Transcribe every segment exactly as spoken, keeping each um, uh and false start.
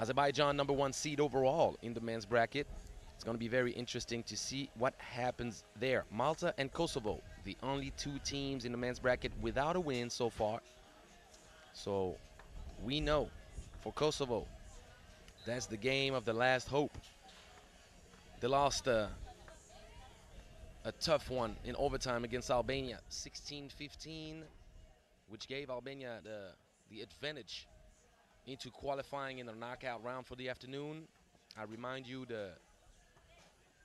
Azerbaijan, number one seed overall in the men's bracket. It's going to be very interesting to see what happens there. Malta and Kosovo, the only two teams in the men's bracket without a win so far. So we know for Kosovo, that's the game of the last hope. They lost uh, a tough one in overtime against Albania, sixteen fifteen, which gave Albania the, the advantage into qualifying in the knockout round for the afternoon. I remind you the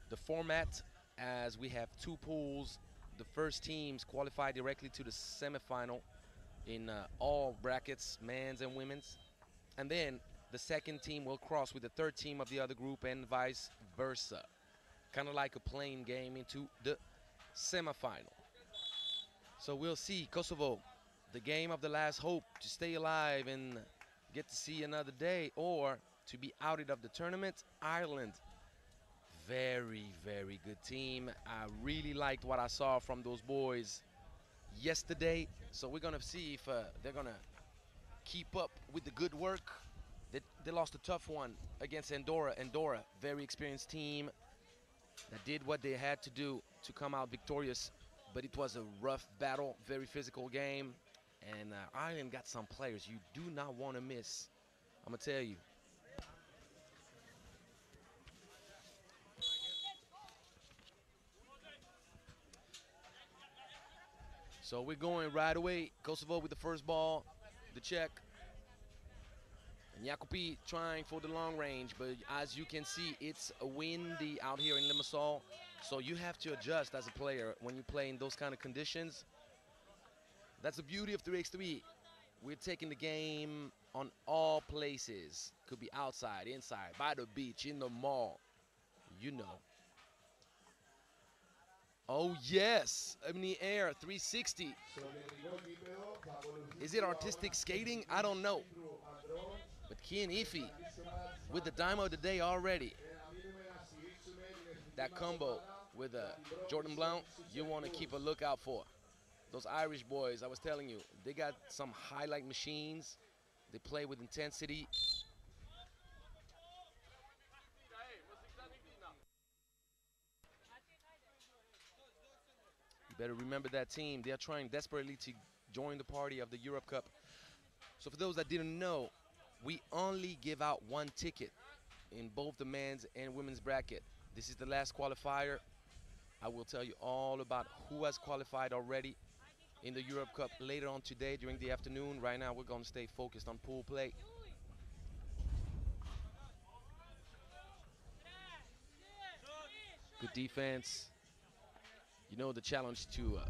The format, as we have two pools, the first teams qualify directly to the semifinal in uh, all brackets, men's and women's. And then the second team will cross with the third team of the other group and vice versa. Kind of like a playing game into the semifinal. So we'll see Kosovo, the game of the last hope to stay alive and get to see another day or to be outed of the tournament. Ireland. Very, very good team. I really liked what I saw from those boys yesterday. So we're going to see if uh, they're going to keep up with the good work. They, they lost a tough one against Andorra. Andorra, very experienced team that did what they had to do to come out victorious. But it was a rough battle, very physical game. And uh, Ireland got some players you do not want to miss. I'm going to tell you. So we're going right away. Kosovo with the first ball, the check. And Jakupi trying for the long range, but as you can see, it's windy out here in Limassol. So you have to adjust as a player when you play in those kind of conditions. That's the beauty of three x three. We're taking the game on all places. Could be outside, inside, by the beach, in the mall, you know. Oh, yes, in the air, three sixty. Is it artistic skating? I don't know. But Kianify with the dime of the day already. That combo with uh, Jordan Blount, you want to keep a lookout for. Those Irish boys, I was telling you, they got some highlight machines. They play with intensity. Better remember that team. They are trying desperately to join the party of the Europe Cup. So for those that didn't know, we only give out one ticket in both the men's and women's bracket. This is the last qualifier. I will tell you all about who has qualified already in the Europe Cup later on today during the afternoon. Right now, we're going to stay focused on pool play. Good defense. You know the challenge to uh,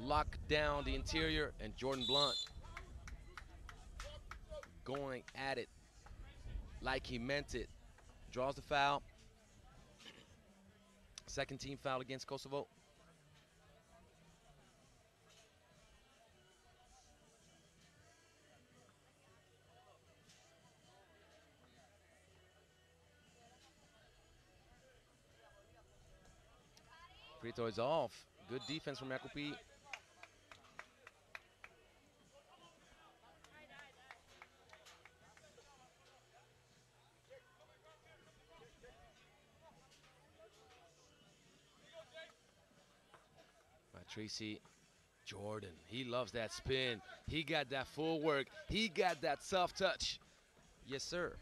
lock down the interior, and Jordan Blount going at it like he meant it. Draws the foul. Second team foul against Kosovo. Prieto is off. Good defense from Jakupi. By Treacy. Jordan, he loves that spin. He got that footwork. He got that soft touch. Yes, sir.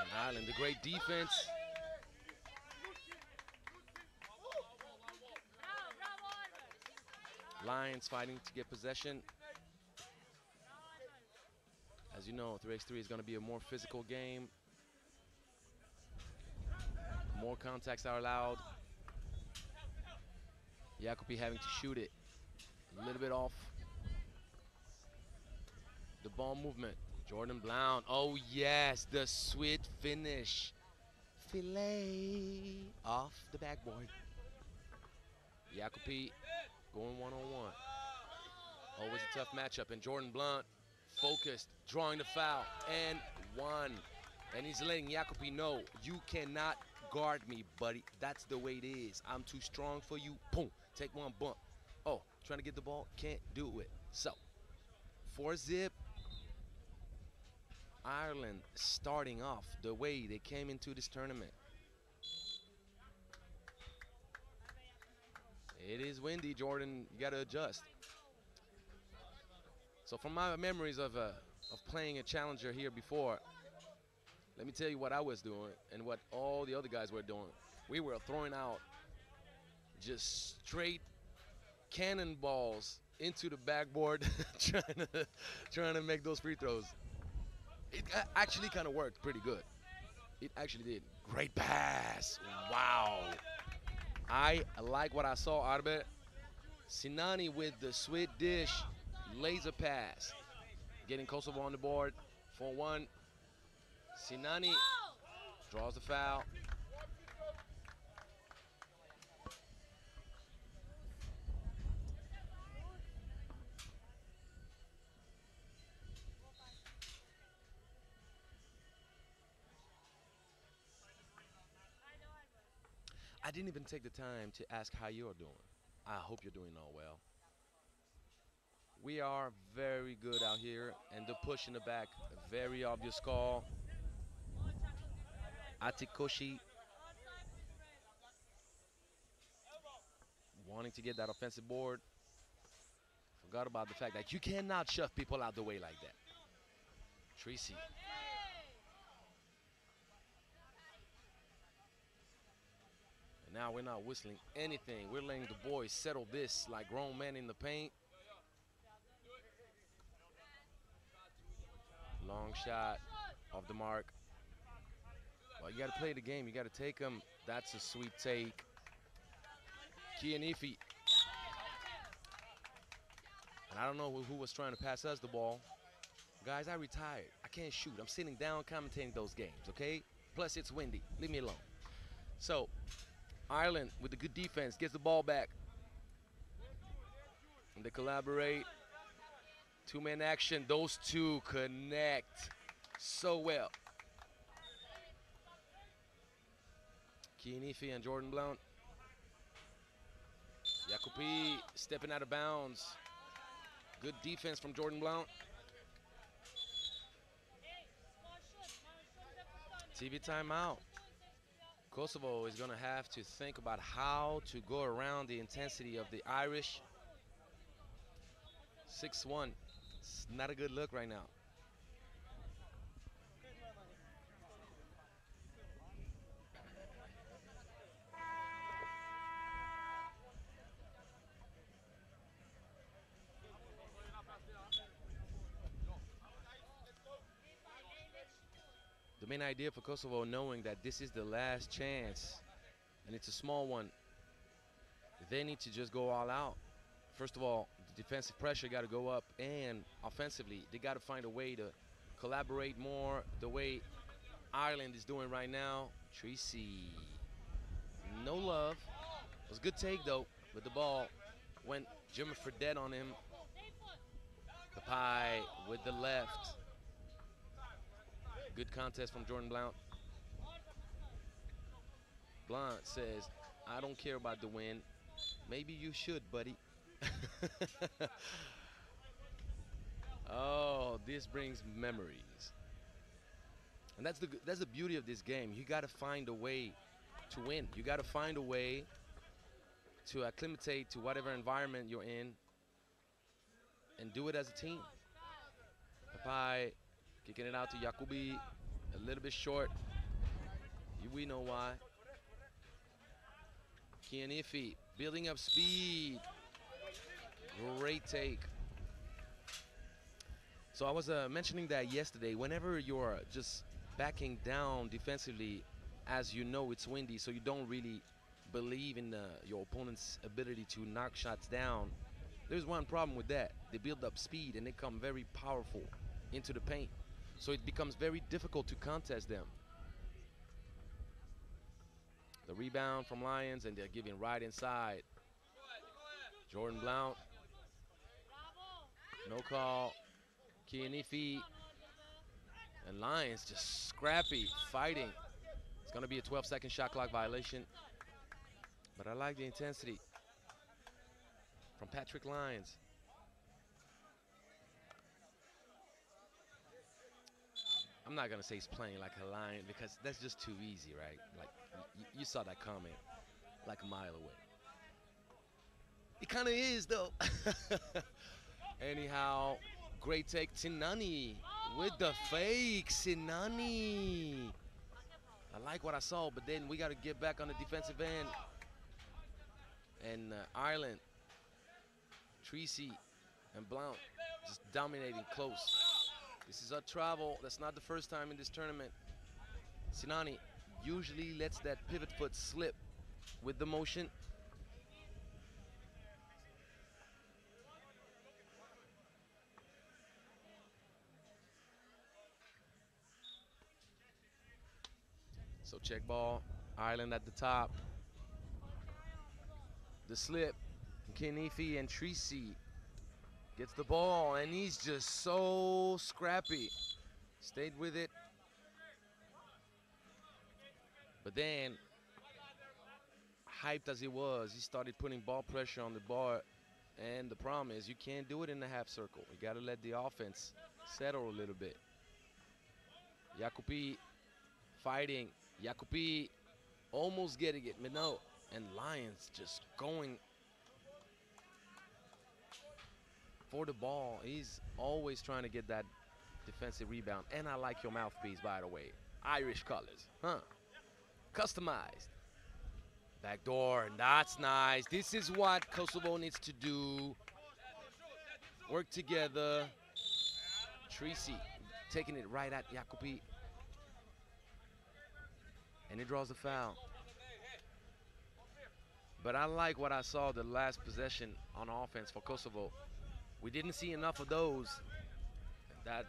And Ireland, the great defense. Lions fighting to get possession. As you know, three x three is going to be a more physical game. More contacts are allowed. Jakupi having to shoot it. A little bit off the ball movement. Jordan Blount. Oh, yes, the sweet finish. Filet off the backboard. Jakupi. Going one-on-one. Always a tough matchup. And Jordan Blount, focused, drawing the foul, and one. And he's letting Jakupi know, you cannot guard me, buddy. That's the way it is. I'm too strong for you. Boom. Take one bump. Oh, trying to get the ball. Can't do it. So, four zip. Ireland starting off the way they came into this tournament. It is windy, Jordan. You got to adjust. So from my memories of, uh, of playing a challenger here before, let me tell you what I was doing and what all the other guys were doing. We were throwing out just straight cannonballs into the backboard, trying to trying to make those free throws. It actually kind of worked pretty good. It actually did. Great pass. Wow. I like what I saw, Arbër. Sinani with the sweet dish, laser pass. Getting Kosovo on the board, four one. Sinani draws the foul. I didn't even take the time to ask how you are doing. I hope you're doing all well. We are very good out here, and the push in the back, a very obvious call. Atikoshi wanting to get that offensive board. Forgot about the fact that you cannot shove people out the way like that. Treacy. Now we're not whistling anything. We're letting the boys settle this like grown men in the paint. Long shot off the mark. Well, you got to play the game. You got to take them. That's a sweet take. Kianify. And I don't know who, who was trying to pass us the ball. Guys, I retired. I can't shoot. I'm sitting down commentating those games, okay? Plus, it's windy. Leave me alone. So Ireland with a good defense gets the ball back. And they collaborate. Two-man action. Those two connect so well. Kianify and Jordan Blount. Jakupi stepping out of bounds. Good defense from Jordan Blount. T V timeout. Kosovo is going to have to think about how to go around the intensity of the Irish. six one. It's not a good look right now. The main idea for Kosovo, knowing that this is the last chance, and it's a small one, they need to just go all out. First of all, the defensive pressure got to go up, and offensively, they got to find a way to collaborate more the way Ireland is doing right now. Treacy, no love. It was a good take, though, but the ball went Jimmy Fredette on him. Papai with the left. Good contest from Jordan Blount. Blount says, I don't care about the win. Maybe you should, buddy. Oh, this brings memories. And that's the, that's the beauty of this game. You got to find a way to win. You got to find a way to acclimate to whatever environment you're in and do it as a team. Papai kicking it out to Jakupi, a little bit short. We know why. Kianify building up speed. Great take. So I was uh, mentioning that yesterday. Whenever you're just backing down defensively, as you know it's windy, so you don't really believe in uh, your opponent's ability to knock shots down. There's one problem with that. They build up speed and they come very powerful into the paint. So it becomes very difficult to contest them. The rebound from Lyons, and they're giving right inside. Jordan Blount. No call. Kianify. And Lyons just scrappy, fighting. It's going to be a twelve second shot clock violation. But I like the intensity from Patrick Lyons. I'm not going to say he's playing like a lion because that's just too easy, right? Like, y you saw that comment like a mile away. It kind of is, though. Anyhow, great take. Sinani with the fake. Sinani. I like what I saw, but then we got to get back on the defensive end. And uh, Ireland, Treacy and Blount just dominating close. This is a travel. That's not the first time in this tournament. Sinani usually lets that pivot foot slip with the motion. So check ball, Ireland at the top. The slip, Kianify and Treacy gets the ball and he's just so scrappy. Stayed with it. But then, hyped as he was, he started putting ball pressure on the bar, and the problem is you can't do it in the half circle. You gotta let the offense settle a little bit. Jakupi fighting. Jakupi almost getting it, but no. And Lyons just going for the ball. He's always trying to get that defensive rebound. And I like your mouthpiece, by the way. Irish colors, huh? Customized. Backdoor, and that's nice. This is what Kosovo needs to do. Work together. Treacy taking it right at Jakupi. And he draws the foul. But I like what I saw the last possession on offense for Kosovo. We didn't see enough of those. That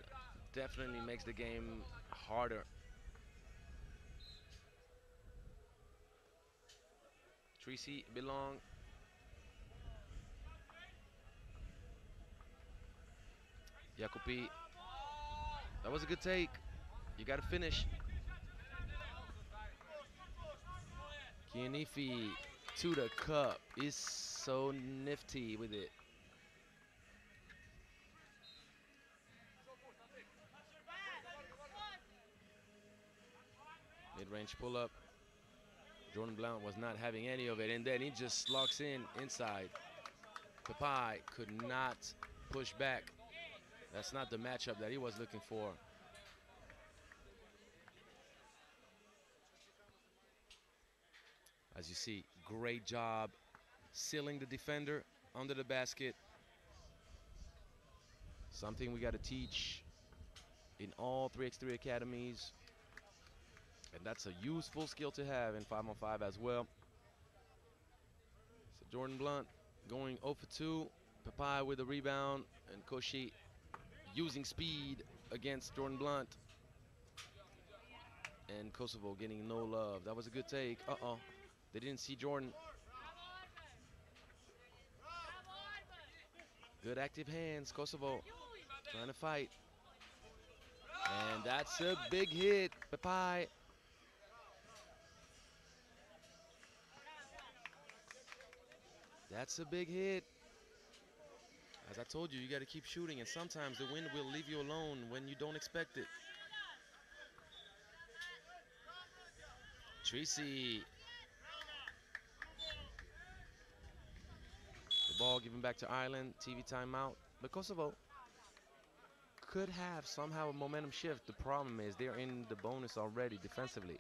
definitely makes the game harder. Treacy belong. Jakupi. That was a good take. You got to finish. Kianify. To the cup is so nifty with it. Mid-range pull-up. Jordan Blount was not having any of it, and then he just slogs in inside. Papai could not push back. That's not the matchup that he was looking for. As you see, great job sealing the defender under the basket. Something we got to teach in all three by three academies. And that's a useful skill to have in five on five as well. So Jordan Blount going zero for two. Papai with the rebound. And Koshi using speed against Jordan Blount. And Kosovo getting no love. That was a good take. Uh-oh. They didn't see Jordan. Good active hands, Kosovo trying to fight. And that's a big hit, Papai. That's a big hit. As I told you, you got to keep shooting, and sometimes the wind will leave you alone when you don't expect it. Treacy. Ball given back to Ireland, T V timeout. But Kosovo could have somehow a momentum shift. The problem is they're in the bonus already defensively.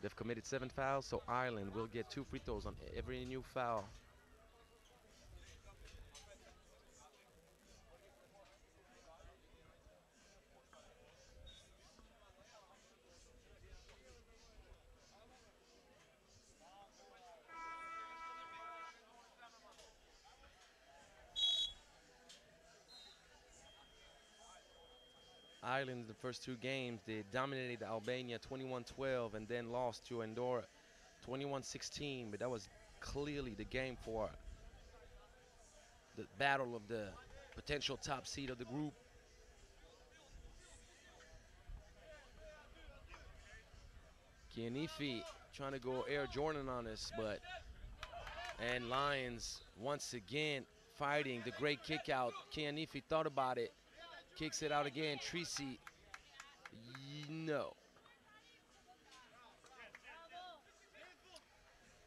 They've committed seven fouls, so Ireland will get two free throws on every new foul. Ireland in the first two games, they dominated Albania twenty-one twelve and then lost to Andorra twenty-one sixteen, but that was clearly the game for the battle of the potential top seed of the group. Kianify trying to go Air Jordan on us, but, and Lyons once again fighting the great kick out. Kianify thought about it. Kicks it out again. Treacy No.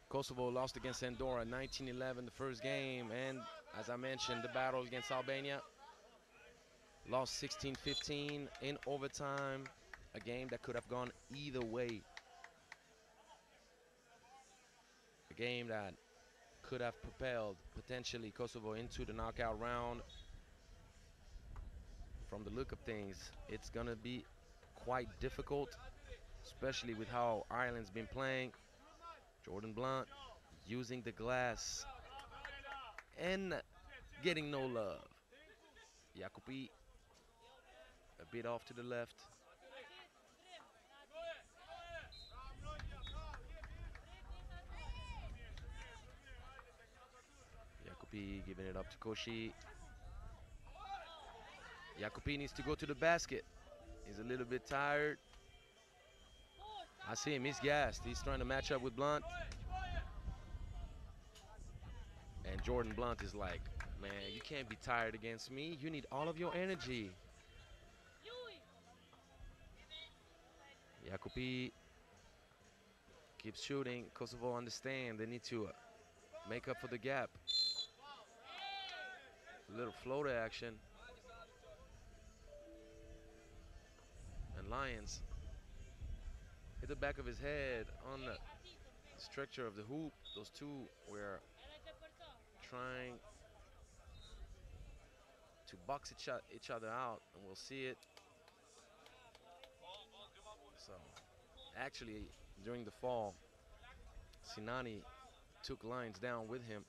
Kosovo lost against Andorra nineteen eleven, the first game, and as I mentioned, the battle against Albania. Lost sixteen fifteen in overtime, a game that could have gone either way. A game that could have propelled, potentially, Kosovo into the knockout round. From the look of things, it's going to be quite difficult, especially with how Ireland's been playing. Jordan Blount using the glass and getting no love. Jakupi a bit off to the left. Jakupi giving it up to Koshi. Jakupi needs to go to the basket. He's a little bit tired. I see him, he's gassed. He's trying to match up with Blount. And Jordan Blount is like, man, you can't be tired against me. You need all of your energy. Jakupi keeps shooting. Kosovo understand they need to uh, make up for the gap. A little floater action. And Lyons hit the back of his head on the structure of the hoop. Those two were trying to box each, each other out, and we'll see it. So, actually, during the fall, Sinani took Lyons down with him.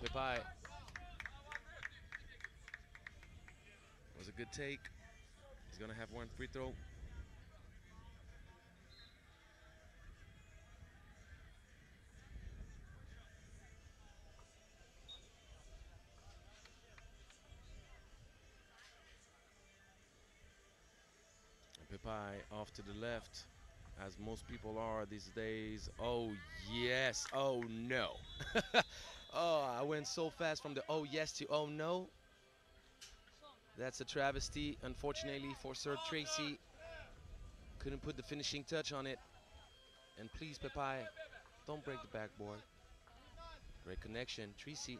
And Papai was a good take. He's gonna have one free throw. Papai off to the left, as most people are these days. Oh, yes. Oh, no. Oh, I went so fast from the oh, yes to oh, no. That's a travesty, unfortunately, for Sir Treacy. Couldn't put the finishing touch on it. And please, Papai, don't break the backboard. Great connection. Treacy,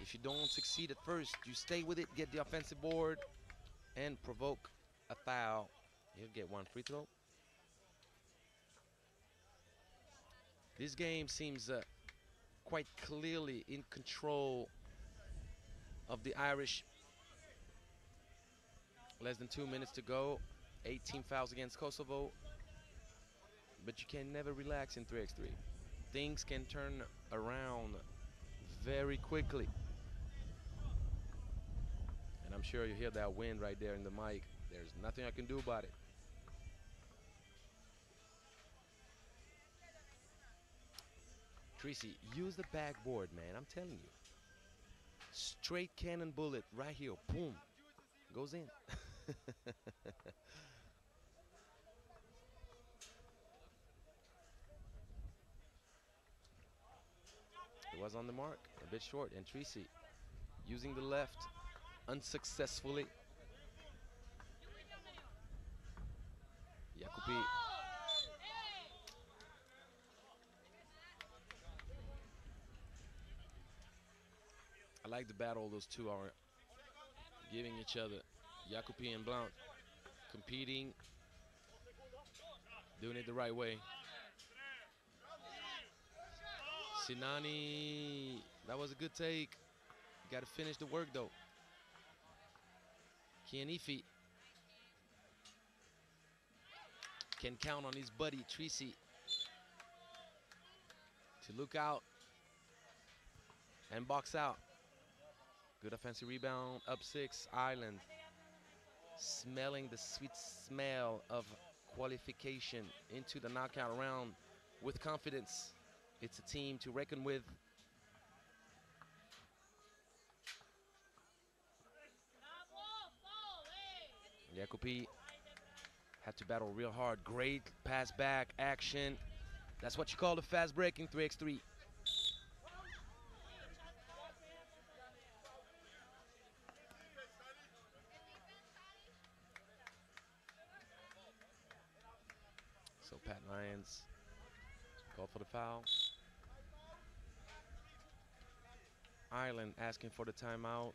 if you don't succeed at first, you stay with it, get the offensive board, and provoke a foul. He'll get one free throw. This game seems uh, quite clearly in control of the Irish. Less than two minutes to go. eighteen fouls against Kosovo. But you can never relax in three on three. Things can turn around very quickly. And I'm sure you hear that wind right there in the mic. There's nothing I can do about it. Treacy, use the backboard, man. I'm telling you. Straight cannon bullet right here. Boom. Goes in. It was on the mark. A bit short. And Treacy using the left unsuccessfully. Jakupi. I like the battle those two are giving each other. Jakupi and Blount competing, doing it the right way. Sinani, that was a good take. You got to finish the work though. Kianify can count on his buddy Treacy to look out and box out. Good offensive rebound, up six, Ireland. Smelling the sweet smell of qualification into the knockout round with confidence. It's a team to reckon with. Jakupi had to battle real hard. Great pass back action. That's what you call a fast break in three on three. Pat Lyons called for the foul. Ireland asking for the timeout.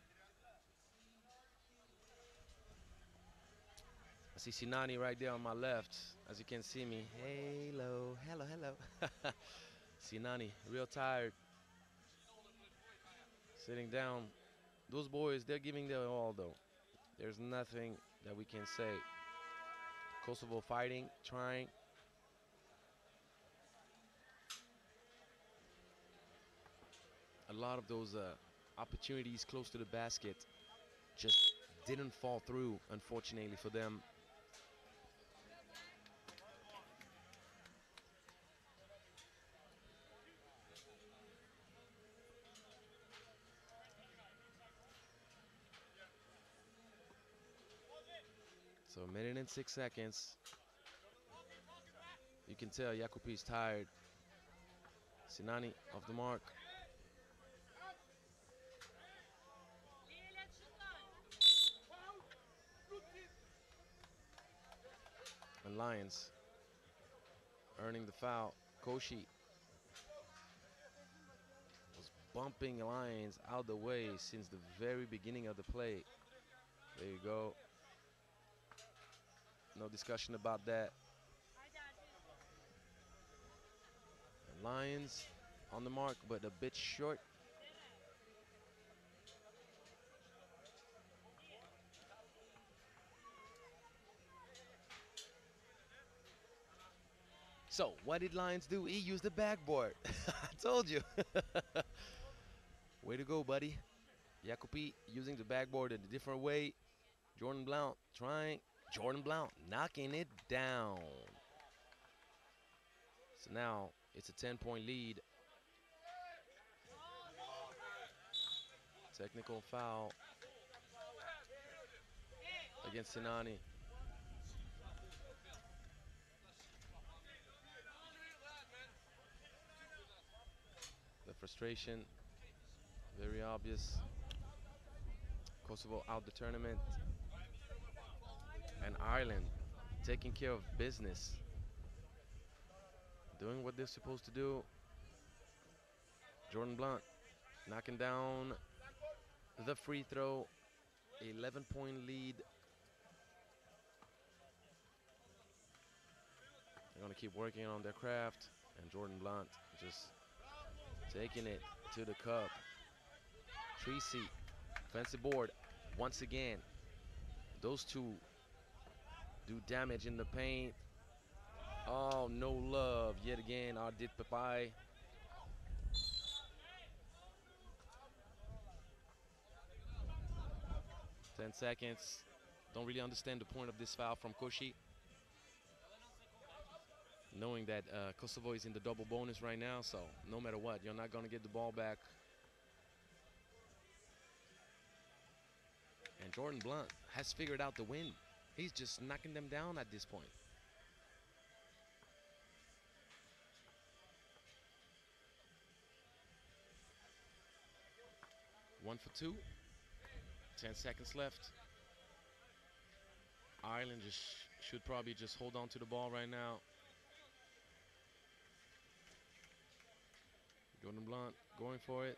I see Sinani right there on my left, as you can see me. Hello, hello, hello. Sinani, real tired. Sitting down. Those boys, they're giving their all, though. There's nothing that we can say. Kosovo fighting, trying. A lot of those uh, opportunities close to the basket just didn't fall through, unfortunately, for them. So a minute and six seconds. You can tell Jakupi is tired. Sinani off the mark. And Lyons earning the foul. Koshi was bumping Lyons out the way since the very beginning of the play. There you go. No discussion about that. And Lyons on the mark, but a bit short. So what did Lyons do? He used the backboard. I told you. Way to go, buddy. Jakupi using the backboard in a different way. Jordan Blount trying. Jordan Blount knocking it down. So now it's a ten point lead. Technical foul against Sinani. The frustration, very obvious. Kosovo out the tournament. And Ireland taking care of business, doing what they're supposed to do. Jordan Blount knocking down the free throw, eleven point lead. They're gonna keep working on their craft, and Jordan Blount just taking it to the cup. Treacy, fancy board once again. Those two do damage in the paint. Oh, no love yet again, Ardit Papai. ten seconds. Don't really understand the point of this foul from Koshi. Knowing that uh, Kosovo is in the double bonus right now, so no matter what, you're not gonna get the ball back. And Jordan Blount has figured out the win. He's just knocking them down at this point. One for two. ten seconds left. Ireland just sh should probably just hold on to the ball right now. Jordan Blount going for it.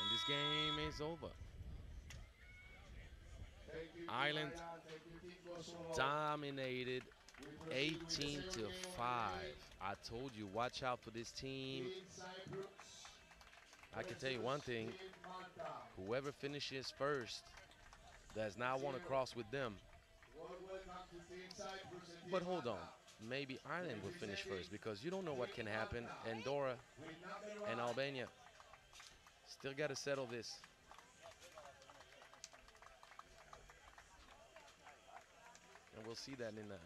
And this game is over. Ireland dominated eighteen to five. I told you, watch out for this team. I can tell you one thing, whoever finishes first does not want to cross with them. But hold on, maybe Ireland will finish first, because you don't know what can happen. Andorra and Albania still got to settle this. And we'll see that in a,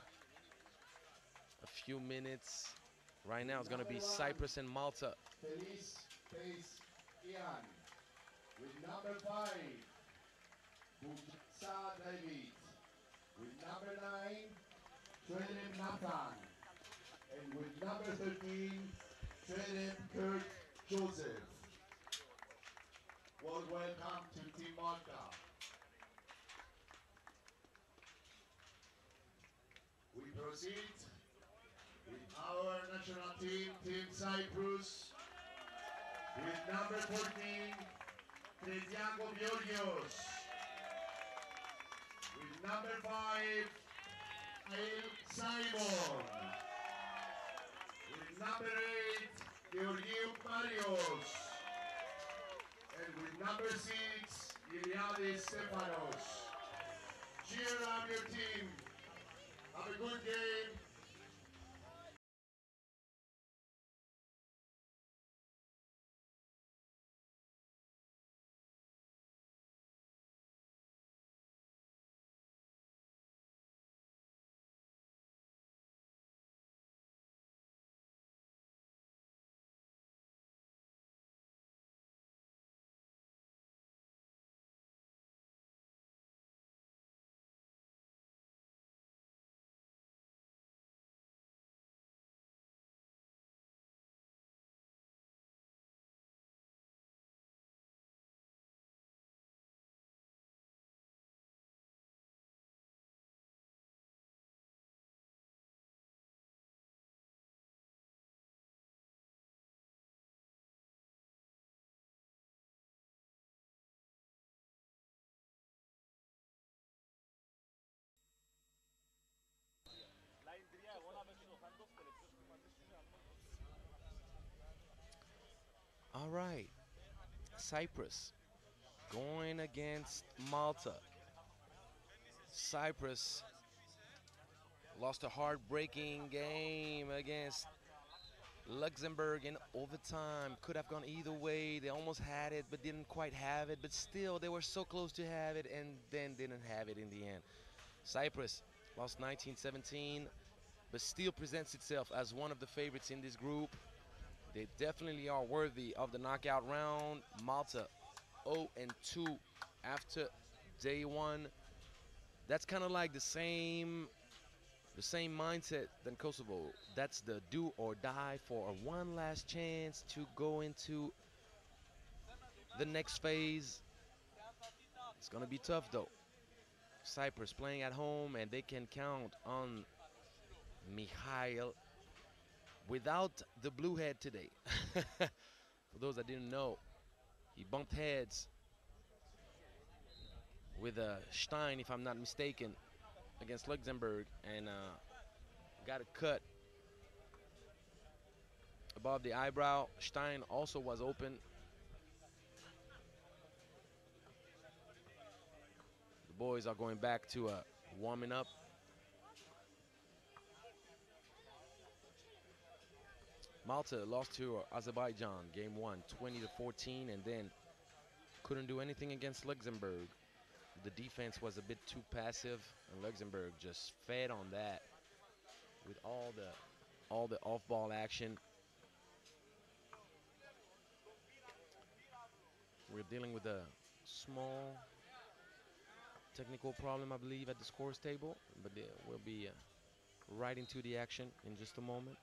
a few minutes. Right now, it's going to be Cyprus and Malta. Feliz Face Ian with number five, Bujaya David. With number nine, Shureb Nathan. And with number thirteen, Shureb Kurt Joseph. Well, welcome to Team Malta. proceed with our national team, Team Cyprus, with number fourteen, Tretjakov Yorgos, with number five, Ail Simon, with number eight, Georgiou Marios, and with number six, Iliadis Stefanos. Cheer on your team. Have a good game. All right, Cyprus going against Malta. Cyprus lost a heartbreaking game against Luxembourg in overtime. Could have gone either way. They almost had it, but didn't quite have it. But still, they were so close to have it and then didn't have it in the end. Cyprus lost nineteen seventeen, but still presents itself as one of the favorites in this group. They definitely are worthy of the knockout round. Malta oh and two after day one. That's kind of like the same the same mindset than Kosovo. That's the do or die for one last chance to go into the next phase. It's gonna be tough though. Cyprus playing at home, and they can count on Mihail without the blue head today. For those that didn't know, he bumped heads with uh, Stein, if I'm not mistaken, against Luxembourg, and uh, got a cut above the eyebrow. Stein also was open. The boys are going back to uh, warming up. Malta lost to Azerbaijan, game one, twenty to fourteen, and then couldn't do anything against Luxembourg. The defense was a bit too passive, and Luxembourg just fed on that with all the, all the off-ball action. We're dealing with a small technical problem, I believe, at the scores table, but we'll be uh, right into the action in just a moment.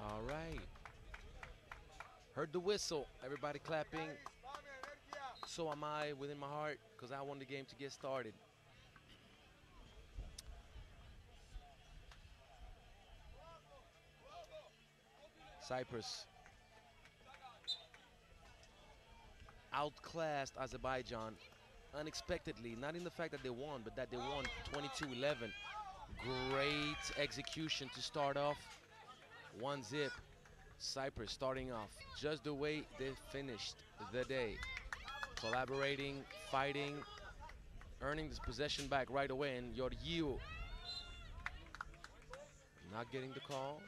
All right. Heard the whistle. Everybody clapping. So am I within my heart, because I want the game to get started. Cyprus outclassed Azerbaijan unexpectedly, not in the fact that they won, but that they won twenty-two eleven. Great execution to start off. One zip. Cyprus starting off just the way they finished the day. Collaborating, fighting, earning this possession back right away, and Giorgio not getting the call.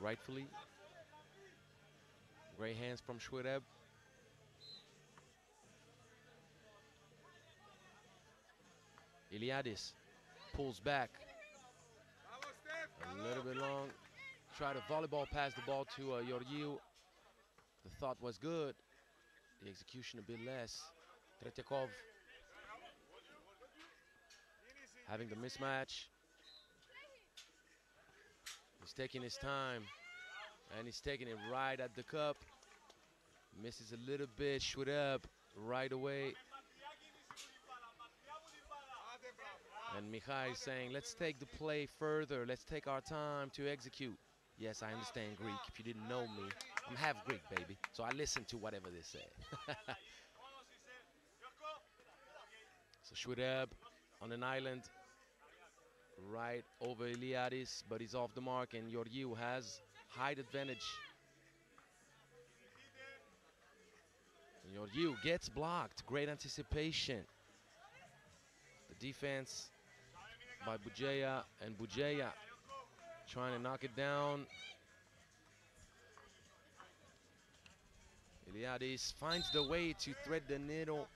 Rightfully. Great hands from Shureb. Iliadis pulls back. A little bit long. Tried a volleyball pass the ball to uh, Yorgiou. The thought was good. The execution a bit less. Tretjakov having the mismatch. He's taking his time, and he's taking it right at the cup. Misses a little bit. Shureb right away. And Mihail is saying, let's take the play further. Let's take our time to execute. Yes, I understand Greek. If you didn't know me, I'm half Greek, baby. So I listen to whatever they say. So Shureb on an island right over Iliadis, but he's off the mark, and Yorgiou has height advantage. Yorgiou gets blocked. Great anticipation. The defense by Bujaya, and Bujaya trying to knock it down. Iliadis finds the way to thread the needle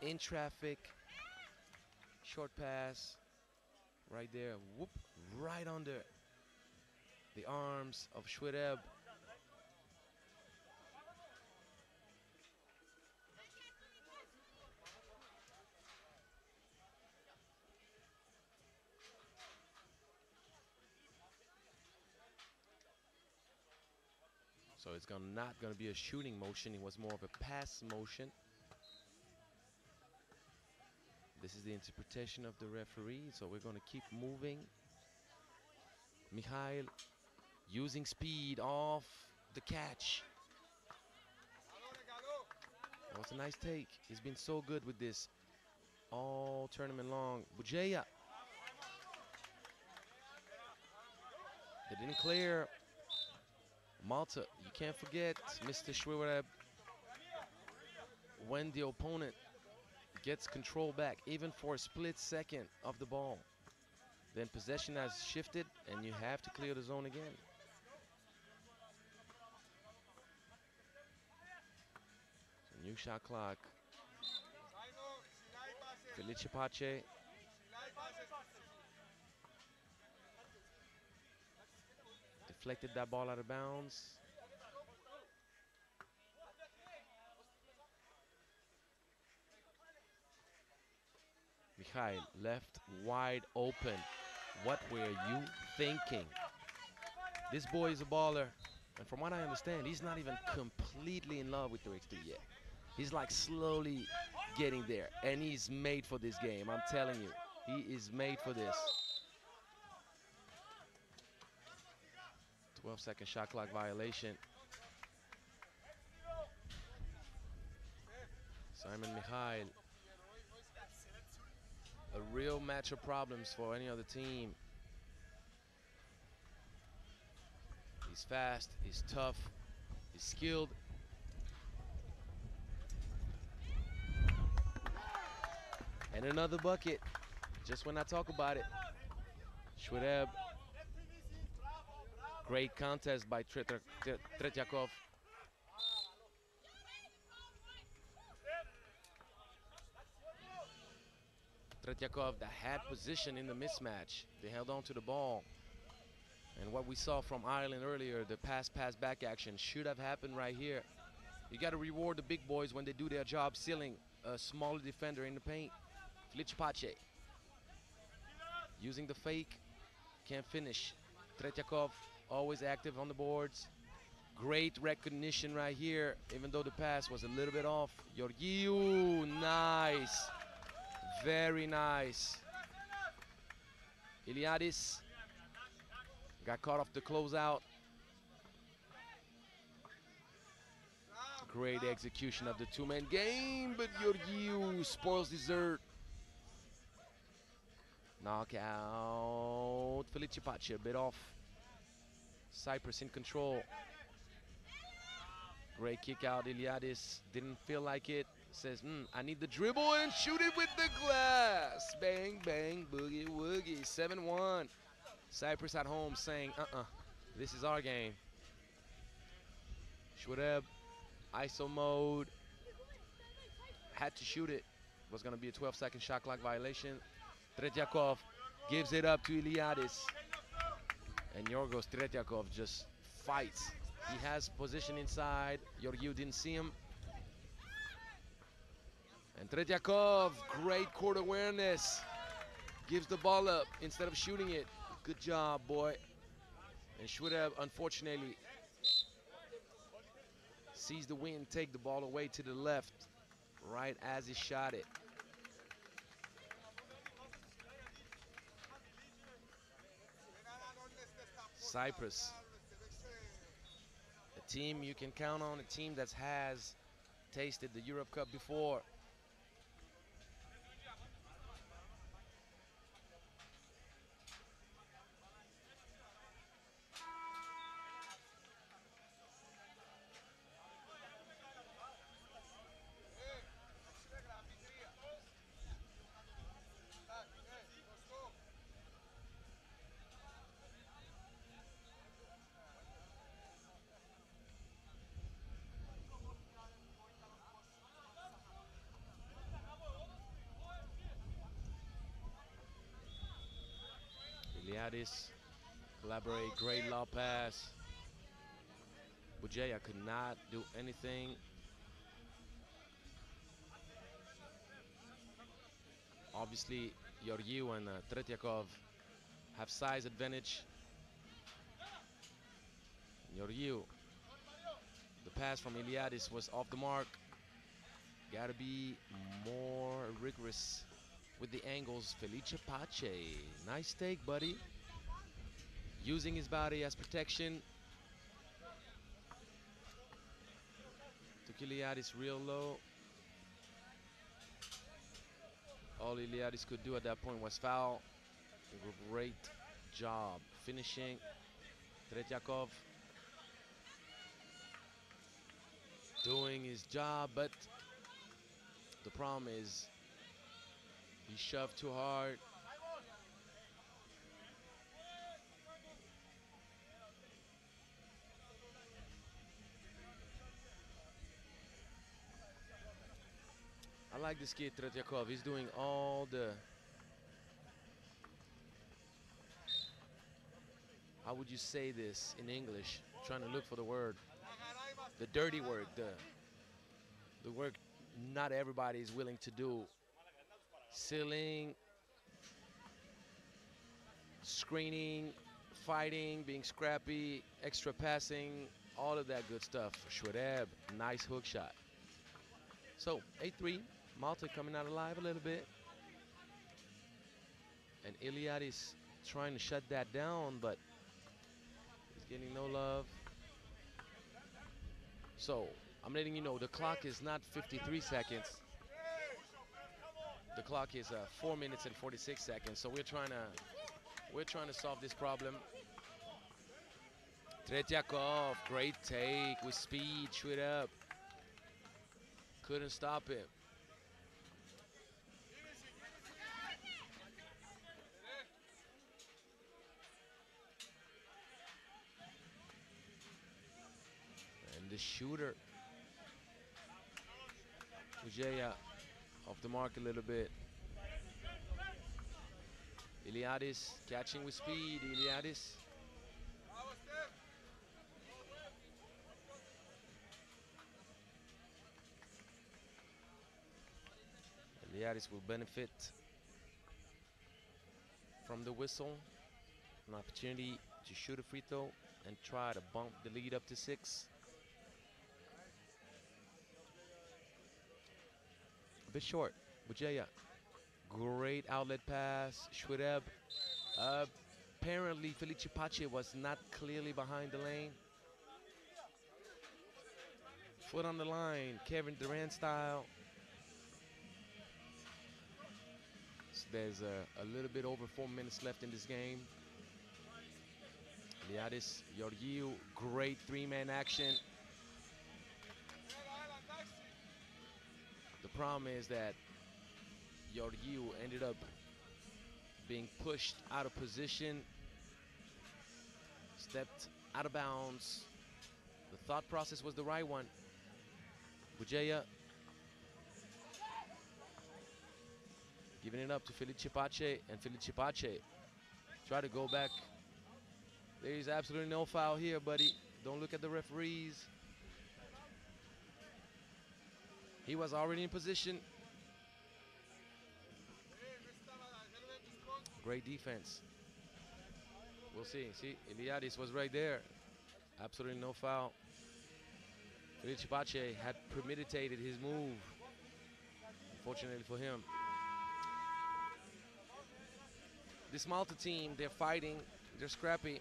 in traffic. Short pass right there, whoop, right under the arms of Shureb. So it's gonna not going to be a shooting motion. It was more of a pass motion. This is the interpretation of the referee, so we're going to keep moving. Mihail using speed off the catch. That was a nice take. He's been so good with this all tournament long. Bujaya. They didn't clear. Malta, you can't forget Mister Shureb. When the opponent gets control back, even for a split second of the ball, then possession has shifted, and you have to clear the zone again. So new shot clock. Felice Pache. Deflected that ball out of bounds. Mihail left wide open. What were you thinking? This boy is a baller, and from what I understand, he's not even completely in love with three x three yet. He's like slowly getting there, and he's made for this game. I'm telling you, he is made for this. twelve second shot clock violation. Simon Mihail. A real match of problems for any other team. He's fast, he's tough, he's skilled. And another bucket, just when I talk about it. Shureb. Great contest by Tretjakov. Tretjakov that had position in the mismatch. They held on to the ball. And what we saw from Ireland earlier, the pass-pass-back action should have happened right here. You got to reward the big boys when they do their job, sealing a small defender in the paint. Flic-Pace using the fake, can't finish. Tretjakov always active on the boards. Great recognition right here, even though the pass was a little bit off. Georgiou, nice, very nice. Iliadis got caught off the closeout. Great execution of the two-man game, but Georgiou spoils dessert. Knockout, Flic-Pace, a bit off. Cyprus in control. Great kick out, Iliadis didn't feel like it. Says, mm, I need the dribble and shoot it with the glass. Bang, bang, boogie, woogie, seven one. Cyprus at home saying, uh-uh, this is our game. Shureb, I S O mode, had to shoot it. Was gonna be a twelve second shot clock violation. Tretjakov gives it up to Iliadis. And Yorgos Tretjakov just fights. He has position inside. Georgiou didn't see him. And Tretjakov, great court awareness. Gives the ball up instead of shooting it. Good job, boy. And Shureb, unfortunately, sees the wind take the ball away to the left, right as he shot it. Cyprus, a team you can count on, a team that has tasted the Europe Cup before. Iliadis collaborate, great low pass. Bujaya could not do anything. Obviously, Georgiou and uh, Tretjakov have size advantage. Georgiou, the pass from Iliadis was off the mark. Gotta be more rigorous with the angles. Flic-Pace, nice take, buddy. Using his body as protection. Took Iliadis real low. All Iliadis could do at that point was foul. Great job finishing. Tretjakov doing his job, but the problem is he shoved too hard. I like this kid, Tretjakov. He's doing all the, how would you say this in English? I'm trying to look for the word. The dirty work, the, the work not everybody is willing to do. Sealing, screening, fighting, being scrappy, extra passing, all of that good stuff. Shureb, nice hook shot. So, eight three, Malta coming out alive a little bit. And Iliadis trying to shut that down, but he's getting no love. So, I'm letting you know, the clock is not fifty-three seconds. The clock is uh, four minutes and forty-six seconds, so we're trying to we're trying to solve this problem. Tretjakov, great take with speed, shoot up. Couldn't stop him. And the shooter, Bujaya, off the mark a little bit. Iliadis catching with speed. Iliadis Iliadis will benefit from the whistle. An opportunity to shoot a free throw and try to bump the lead up to six. A bit short. Bujaya. Great outlet pass. Shureb. Uh, apparently, Felice Pache was not clearly behind the lane. Foot on the line, Kevin Durant style. So there's a, a little bit over four minutes left in this game. Iliadis, Yorgiou, great three-man action. The problem is that Yorgiou ended up being pushed out of position, stepped out of bounds. The thought process was the right one. Bujaya giving it up to Felice Pache, and Felice Pache try to go back. There's absolutely no foul here, buddy. Don't look at the referees. He was already in position. Great defense. We'll see. See, Iliadis was right there. Absolutely no foul. Felice Pache had premeditated his move, unfortunately for him. This Malta team, they're fighting, they're scrappy.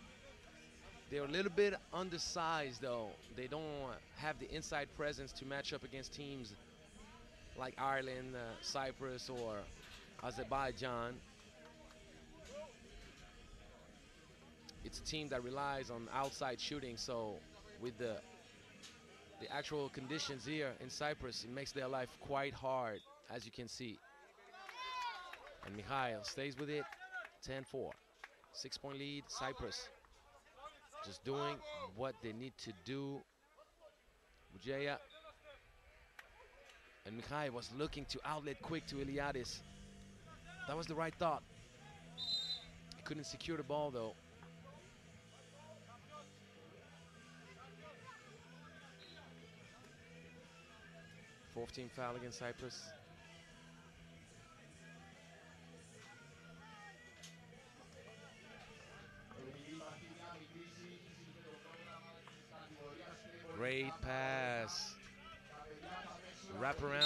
They're a little bit undersized, though. They don't have the inside presence to match up against teams like Ireland, uh, Cyprus, or Azerbaijan. It's a team that relies on outside shooting, so with the The actual conditions here in Cyprus, it makes their life quite hard, as you can see. And Mihail stays with it, ten four. Six-point lead, Cyprus. Just doing what they need to do. Bujaya. And Mihail was looking to outlet quick to Iliadis. That was the right thought. He couldn't secure the ball, though. fourth team foul against Cyprus. Great pass. Wrap around,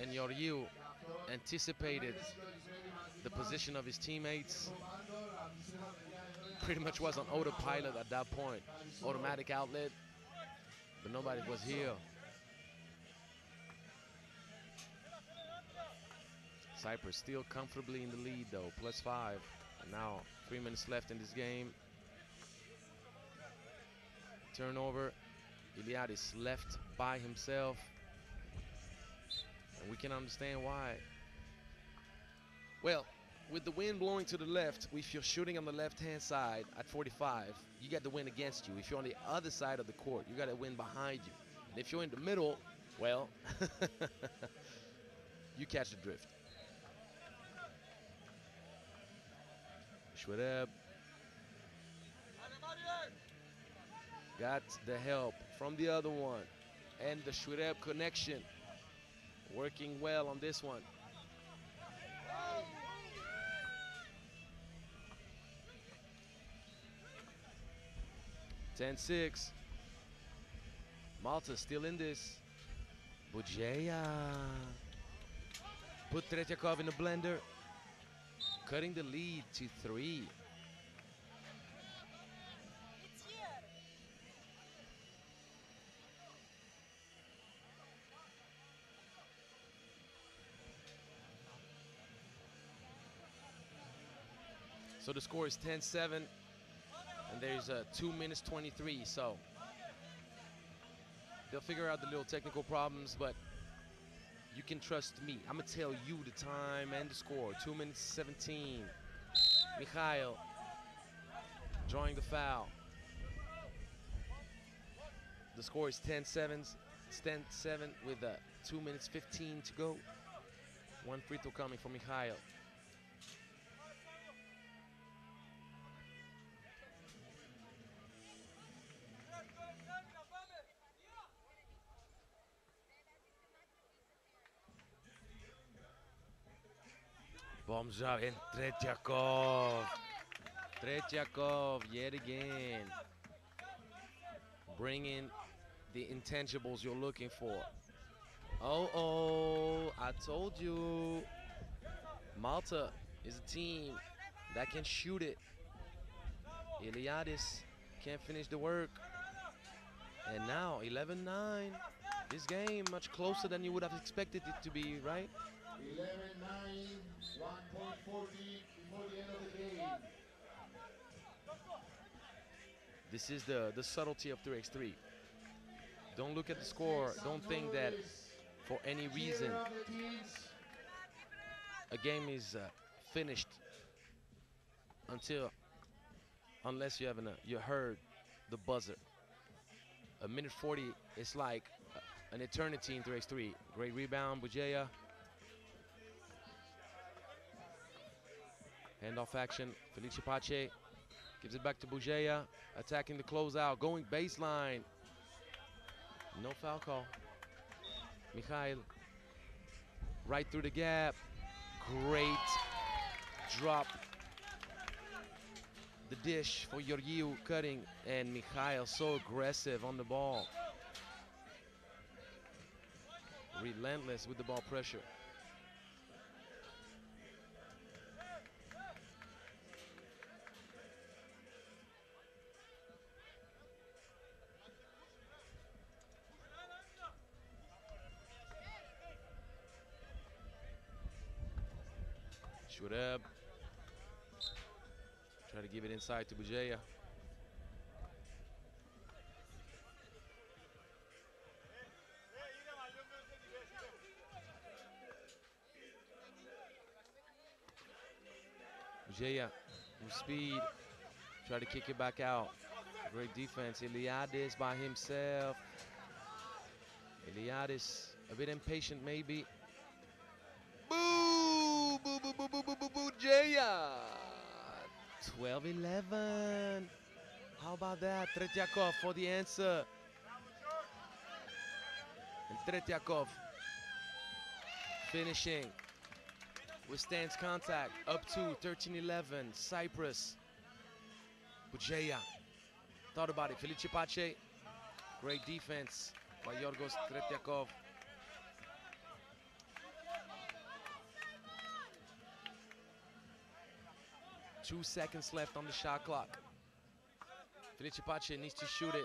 and Yorgiou anticipated the position of his teammates. Pretty much was on autopilot at that point. Automatic outlet, but nobody was here. Cyprus still comfortably in the lead, though, plus five. And now three minutes left in this game. Turnover, Iliadis left by himself. And we can understand why. Well, with the wind blowing to the left, if you're shooting on the left-hand side at forty-five, you got the wind against you. If you're on the other side of the court, you got a wind behind you. And if you're in the middle, well, you catch the drift. Shureb got the help from the other one, and the Shureb connection working well on this one. ten six. Malta still in this. Bujaya put Tretjakov in the blender, cutting the lead to three. So the score is ten seven, and there's a two minutes twenty-three, so they'll figure out the little technical problems, but you can trust me. I'm going to tell you the time and the score. two minutes seventeen. Mihail drawing the foul. The score is ten seven. It's ten seven with uh, two minutes fifteen to go. One free throw coming from Mihail. Bombs up in Tretjakov. Tretjakov yet again, bringing the intangibles you're looking for. Oh, oh, I told you. Malta is a team that can shoot it. Iliadis can't finish the work. And now eleven nine. This game much closer than you would have expected it to be, right? eleven nine, one point four before the end of the game. This is the, the subtlety of three x three. Don't look at the score. Don't think that for any reason a game is uh, finished until, unless you haven't uh, you heard the buzzer. A minute forty is like uh, an eternity in three x three. Great rebound, Bujaya. Handoff action, Felice Pache gives it back to Bujaya, attacking the closeout, going baseline. No foul call. Mihail, right through the gap. Great drop. The dish for Georgiou, cutting, and Mihail so aggressive on the ball. Relentless with the ball pressure. Shureb, try to give it inside to Bujaya. Bujaya with speed, try to kick it back out. Great defense, Iliadis by himself. Iliadis a bit impatient maybe. Bujaya, twelve eleven. How about that? Tretjakov for the answer. And Tretjakov finishing, withstands contact, up to thirteen eleven, Cyprus. Bujaya thought about it. Felice Pache, great defense by Yorgos Tretjakov. Two seconds left on the shot clock. Felice Pache needs to shoot it.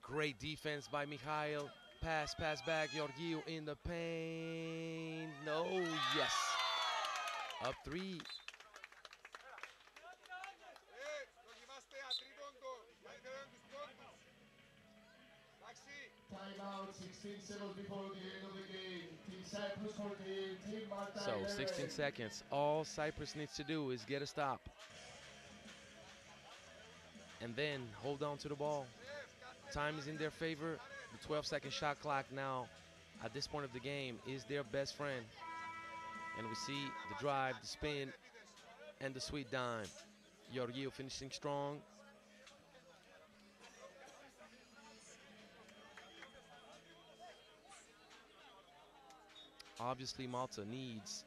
Great defense by Mihail. Pass, pass back. Georgiou in the paint. No, yes. Up three. Timeout, sixteen seconds before the end of the game. Team Cyprus fourteen, Team Malta. So sixteen seconds. All Cyprus needs to do is get a stop. And then hold on to the ball. Time is in their favor. The twelve second shot clock now, at this point of the game, is their best friend. And we see the drive, the spin, and the sweet dime. Georgiou finishing strong. Obviously, Malta needs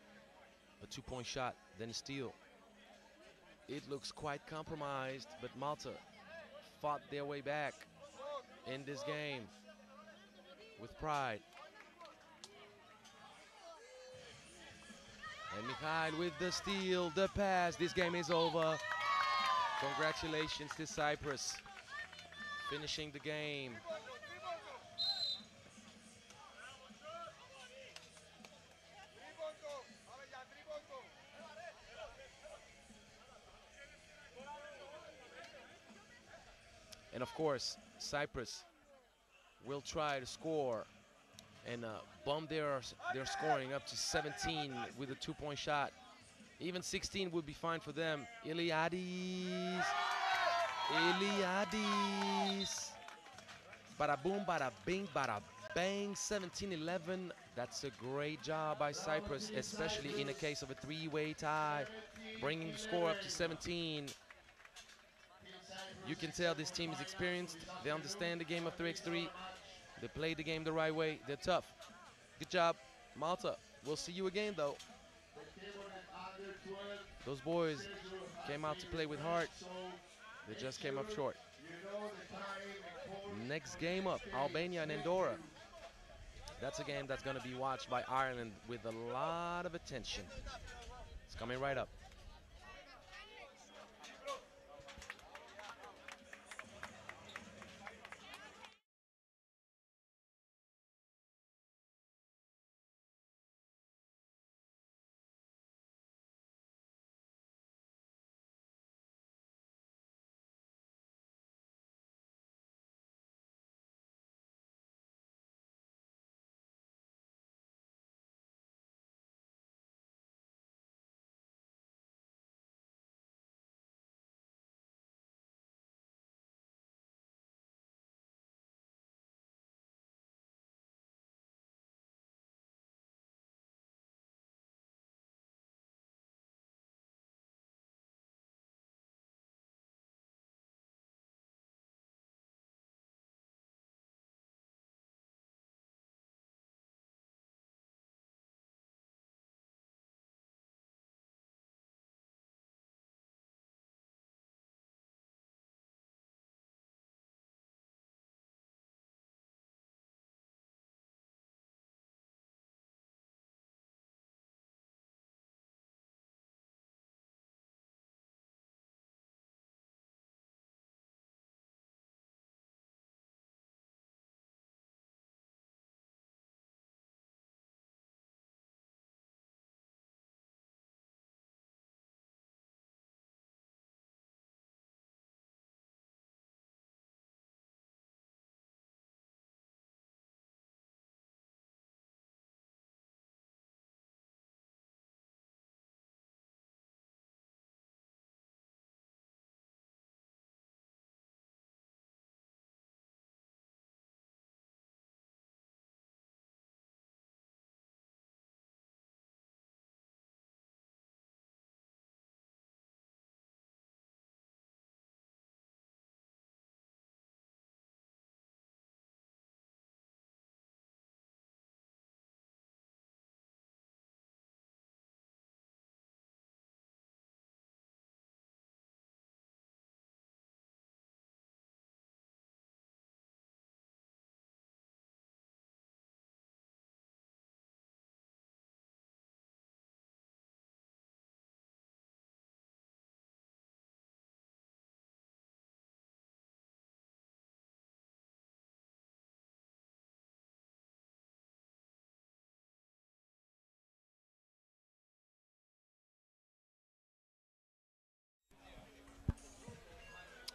a two-point shot, then a steal. It looks quite compromised, but Malta fought their way back in this game with pride. And Mihail with the steal, the pass. This game is over. Congratulations to Cyprus, finishing the game. And of course, Cyprus will try to score and uh, bump their, their scoring up to seventeen with a two-point shot. Even sixteen would be fine for them. Iliadis, Iliadis. Bada boom, bada bing, bada bang, seventeen eleven. That's a great job by Cyprus, especially in the case of a three-way tie, bringing the score up to seventeen. You can tell this team is experienced. They understand the game of three x three. They play the game the right way. They're tough. Good job, Malta. We'll see you again, though. Those boys came out to play with heart. They just came up short. Next game up, Albania and Andorra. That's a game that's going to be watched by Ireland with a lot of attention. It's coming right up.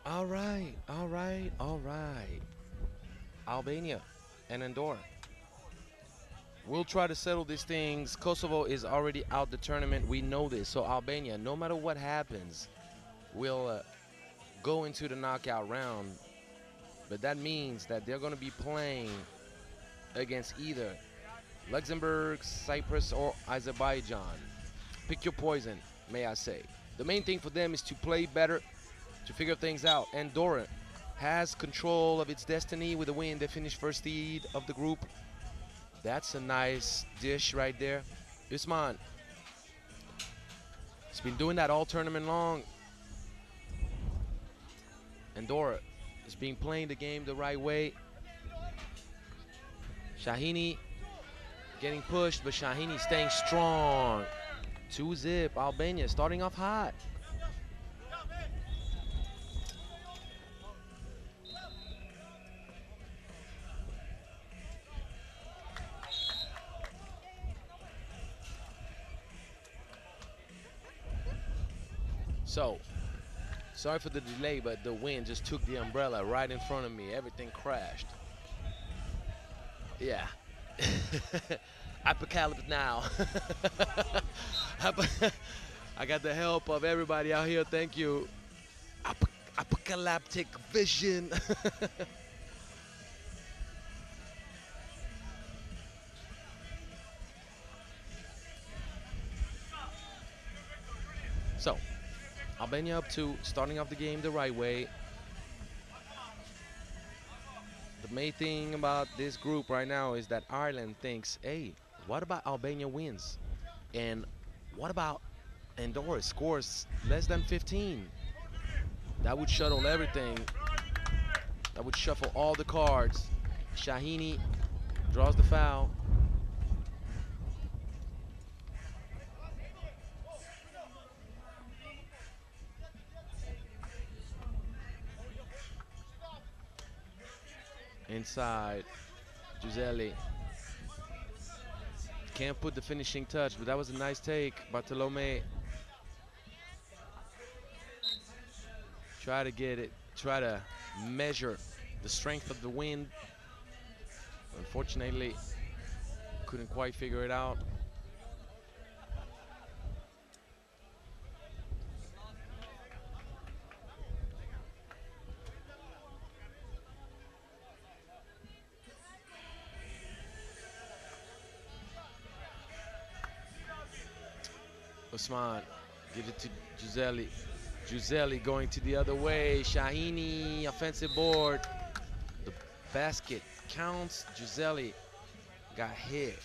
All right, all right, all right. Albania and Andorra. We'll try to settle these things. Kosovo is already out the tournament. We know this. So Albania, no matter what happens, will uh, go into the knockout round. But that means that they're going to be playing against either Luxembourg, Cyprus, or Azerbaijan. Pick your poison, may I say. The main thing for them is to play better, to figure things out. Andorra has control of its destiny with a win. They finished first seed of the group. That's a nice dish right there. Usman, he's been doing that all tournament long. Andorra is being playing the game the right way. Shahini getting pushed, but Shahini staying strong. two zip, Albania starting off hot. So, sorry for the delay, but the wind just took the umbrella right in front of me. Everything crashed. Yeah. Apocalypse now. I got the help of everybody out here. Thank you. Ap apocalyptic vision. So, Albania up to starting off the game the right way. The main thing about this group right now is that Ireland thinks, hey, what about Albania wins? And What about Andorra scores less than fifteen? That would shuttle everything. That would shuffle all the cards. Shahini draws the foul. Inside, Giselli. Can't put the finishing touch, but that was a nice take. Bartolome try to get it, try to measure the strength of the wind. Unfortunately, couldn't quite figure it out. Osman gives it to Giselli. Giselli going to the other way. Shahini, offensive board. The basket counts. Giselli got hit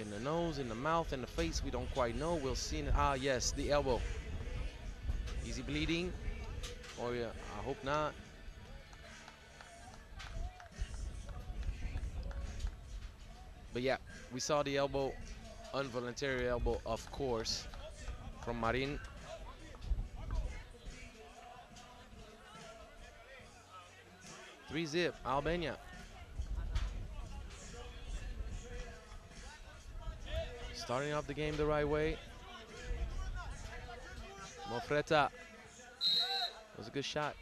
in the nose, in the mouth, in the face. We don't quite know. We'll see. Ah, yes, the elbow. Is he bleeding? Oh, yeah, I hope not. But yeah, we saw the elbow, involuntary elbow, of course, from Marin. Three zip, Albania. Starting off the game the right way. Mofretta. That was a good shot.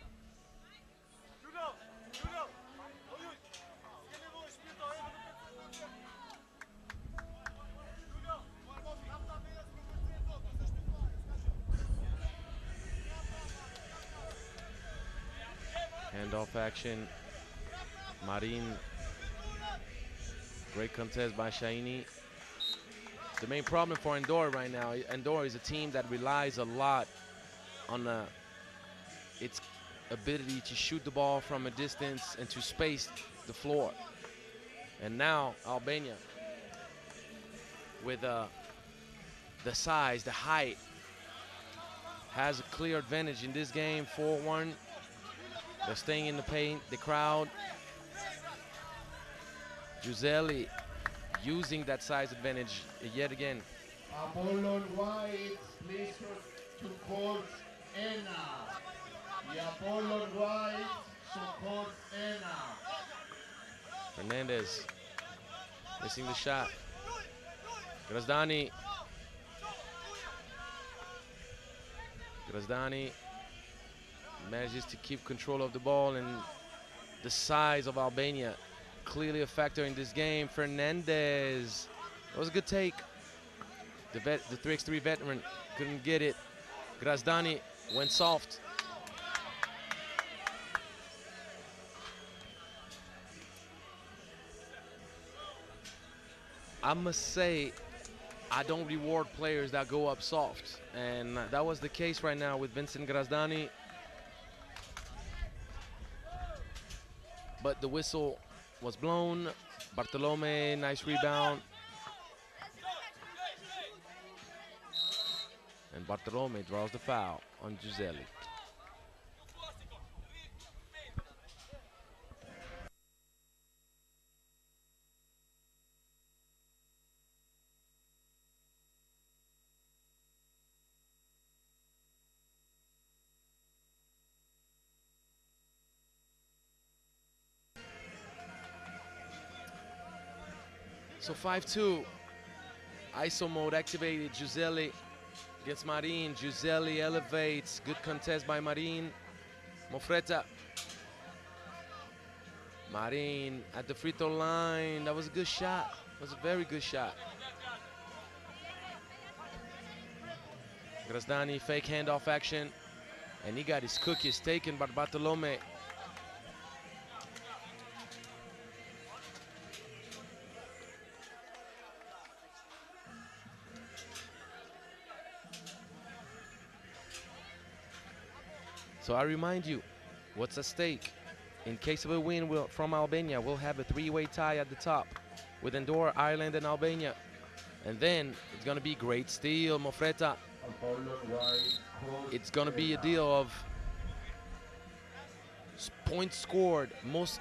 Handoff action. Marin. Great contest by Shahini. The main problem for Andorra right now, Andorra is a team that relies a lot on uh, its ability to shoot the ball from a distance and to space the floor. And now Albania, with uh, the size, the height, has a clear advantage in this game, four one. They're staying in the paint, the crowd. Giselli using that size advantage yet again. Apollon White, please to court Anna. The Apollon White to court Anna. Fernandez missing the shot. Grazdani. Grazdani manages to keep control of the ball, and the size of Albania clearly a factor in this game. Fernandez, that was a good take. The vet, the three by three veteran couldn't get it. Grazdani went soft. I must say, I don't reward players that go up soft, and that was the case right now with Vincent Grazdani. But the whistle was blown. Bartolome, nice rebound. And Bartolome draws the foul on Giselli. So five two, I S O mode activated. Giselli gets Marin. Giselli elevates. Good contest by Marin. Mofretta. Marin at the free throw line. That was a good shot. That was a very good shot. Grazdani, fake handoff action. And he got his cookies taken by Bartolome. So I remind you, what's at stake? In case of a win we'll, from Albania, we'll have a three-way tie at the top with Andorra, Ireland, and Albania. And then it's going to be great steal, Mofretta. It's going to be a deal of points scored. Most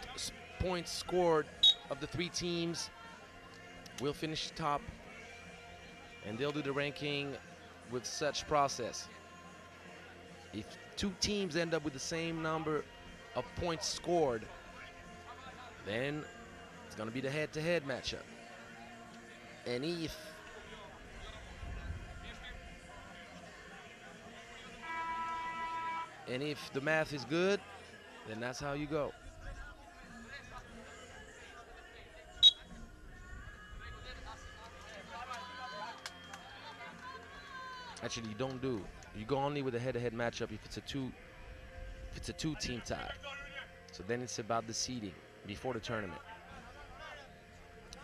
points scored of the three teams will finish top, and they'll do the ranking with such process. If two teams end up with the same number of points scored, then it's going to be the head-to-head matchup. And if and if the math is good, then that's how you go. Actually, you don't do. You go only with a head-to-head matchup if it's a two, if it's a two-team tie. So then it's about the seeding before the tournament.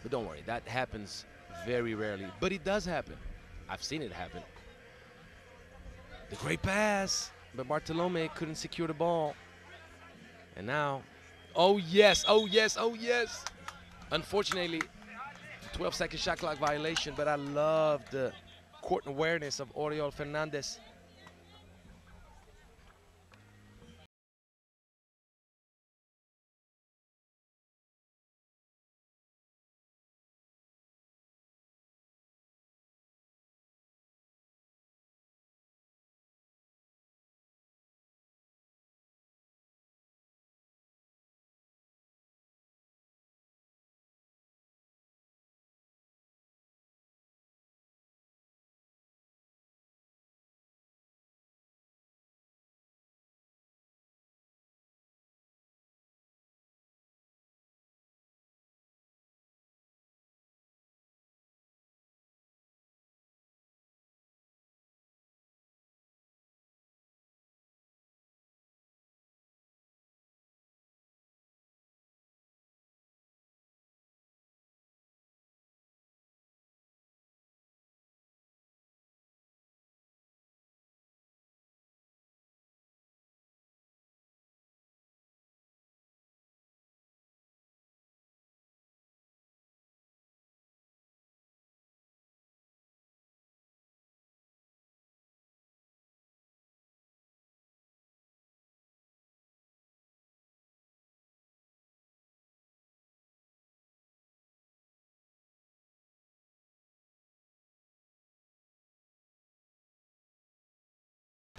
But don't worry, that happens very rarely. But it does happen. I've seen it happen. The great pass, but Bartolome couldn't secure the ball. And now, oh yes, oh yes, oh yes. Unfortunately, twelve second shot clock violation, but I love the court awareness of Oriol Fernandez.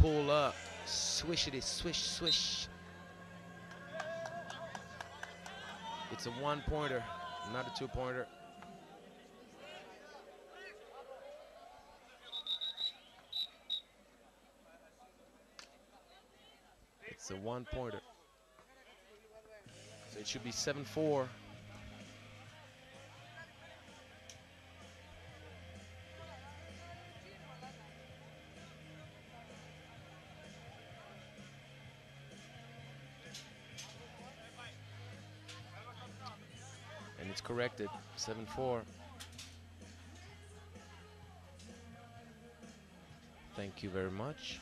Pull up, swish it, swish, swish. It's a one-pointer, not a two-pointer. It's a one-pointer. So it should be seven four. Corrected, seven four. Thank you very much.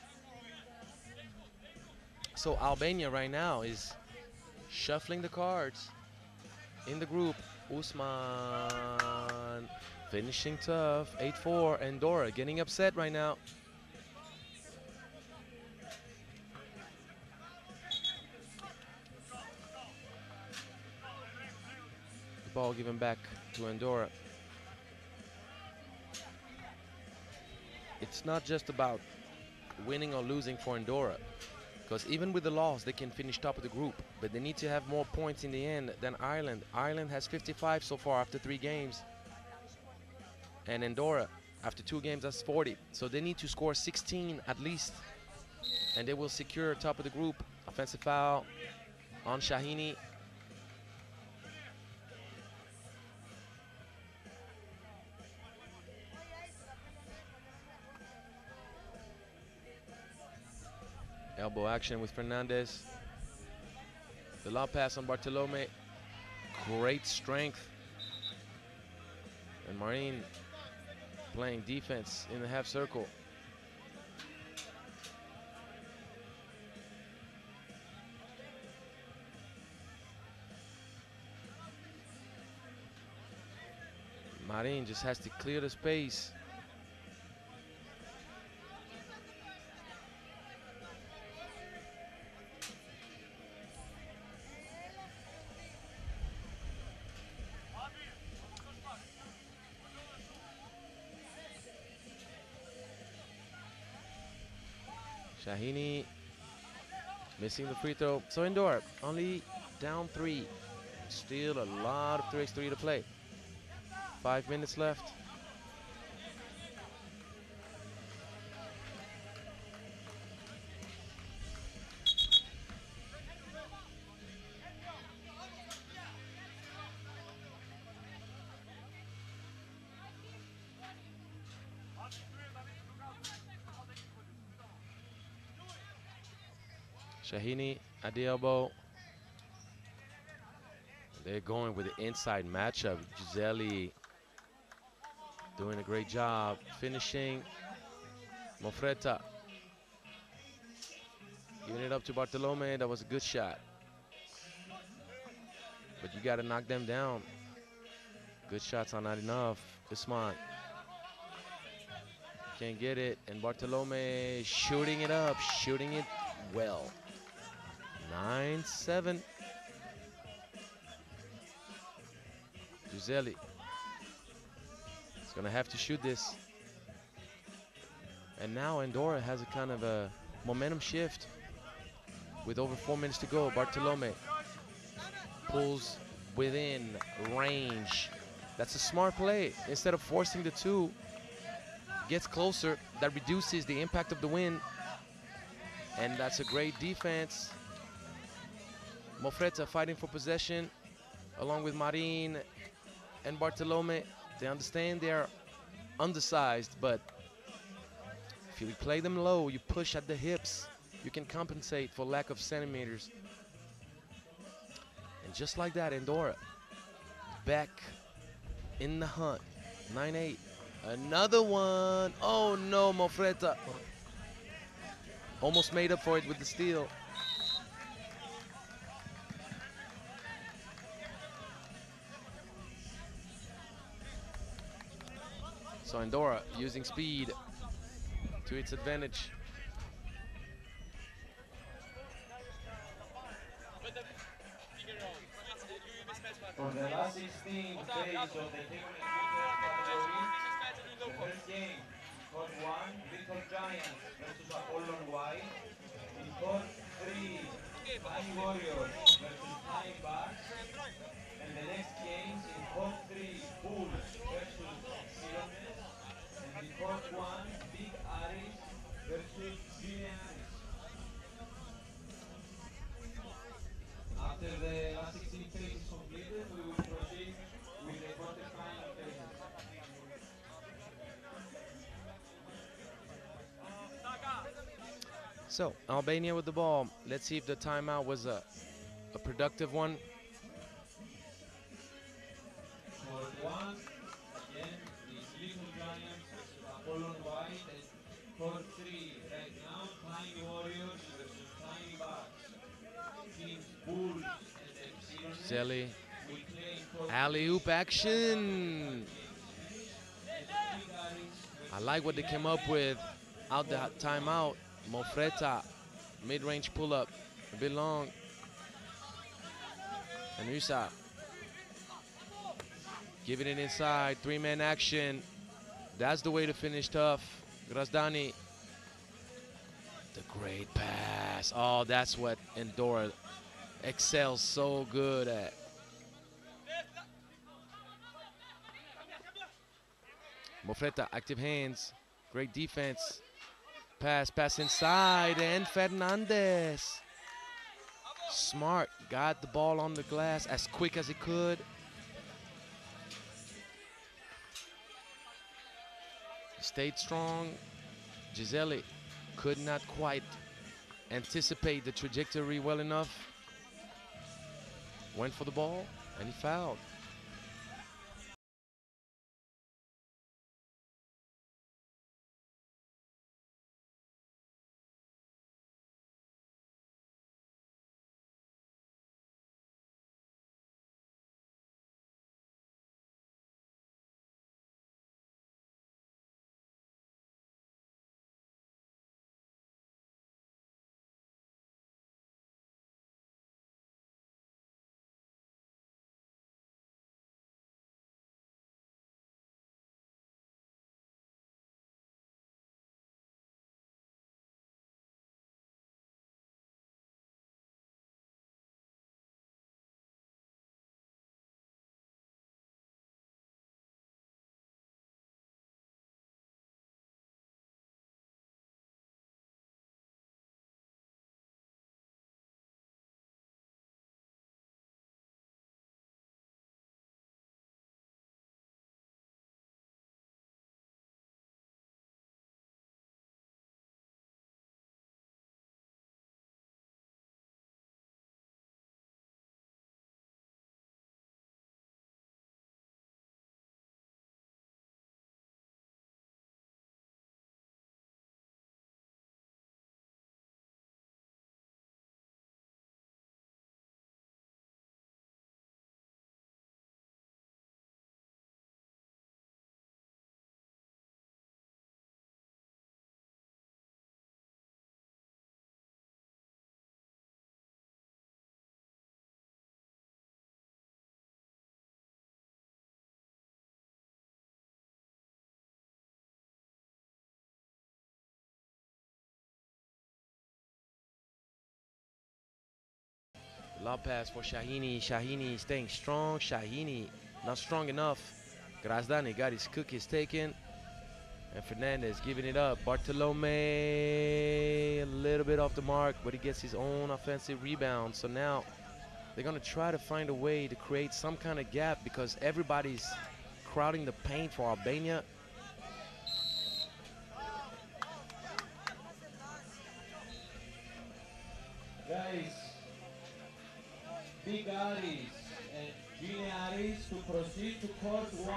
So Albania right now is shuffling the cards in the group. Usman finishing tough, eight four. Andorra getting upset right now. Ball given back to Andorra. It's not just about winning or losing for Andorra, because even with the loss they can finish top of the group, but they need to have more points in the end than Ireland. Ireland has fifty-five so far after three games, and Andorra after two games has forty. So they need to score sixteen at least, and they will secure top of the group. Offensive foul on Shahini. Elbow action with Fernandez. The lob pass on Bartolome. Great strength. And Marin playing defense in the half circle. Marin just has to clear the space. Shahini missing the free throw. So Andorra only down three. Still a lot of three by three to play. Five minutes left. Shahini at the elbow. They're going with the inside matchup. Giselli doing a great job finishing. Mofretta giving it up to Bartolome. That was a good shot, but you got to knock them down. Good shots are not enough. Usman can't get it, and Bartolome shooting it up, shooting it well. nine seven. Giselli is going to have to shoot this. And now Andorra has a kind of a momentum shift with over four minutes to go. Bartolome pulls within range. That's a smart play. Instead of forcing the two, gets closer. That reduces the impact of the wind. And that's a great defense. Mofretta fighting for possession along with Marin and Bartolome. They understand they're undersized, but if you play them low, you push at the hips, you can compensate for lack of centimeters. And just like that, Andorra back in the hunt. nine eight. Another one. Oh no, Mofretta. Almost made up for it with the steal. So Andorra using speed to its advantage. For the last sixteen days of the European category, the first game, court one, Little Giants versus Apollon Y. In court three, High Warriors versus High Bucks. And the next game in court three, Bulls versus Silones. And in court one, Big Aris versus Giannis. After the last sixteen phases completed, we will proceed with the quarterfinal phases. So, Albania with the ball. Let's see if the timeout was a, a productive one. One, again, the Little Giants, Apollon White, and court three, right now, Tiny Warriors versus Tiny Bucks. Teams Bulls and Giselli. Alley-oop action. I like what they came up with out the timeout. Mofretta, mid-range pull-up, a bit long. And Usa giving it inside, three-man action. That's the way to finish tough. Grazdani, the great pass. Oh, that's what Andorra excels so good at. Mofretta, active hands, great defense. Pass, pass inside, and Fernandez. Smart, got the ball on the glass as quick as he could. Stayed strong. Giselli could not quite anticipate the trajectory well enough. Went for the ball, and he fouled. Long pass for Shahini. Shahini staying strong. Shahini not strong enough. Grazdani got his cookies taken. And Fernandez giving it up. Bartolome a little bit off the mark, but he gets his own offensive rebound. So now they're going to try to find a way to create some kind of gap because everybody's crowding the paint for Albania. Guys, Big Aris and Gina Aris to proceed to court one.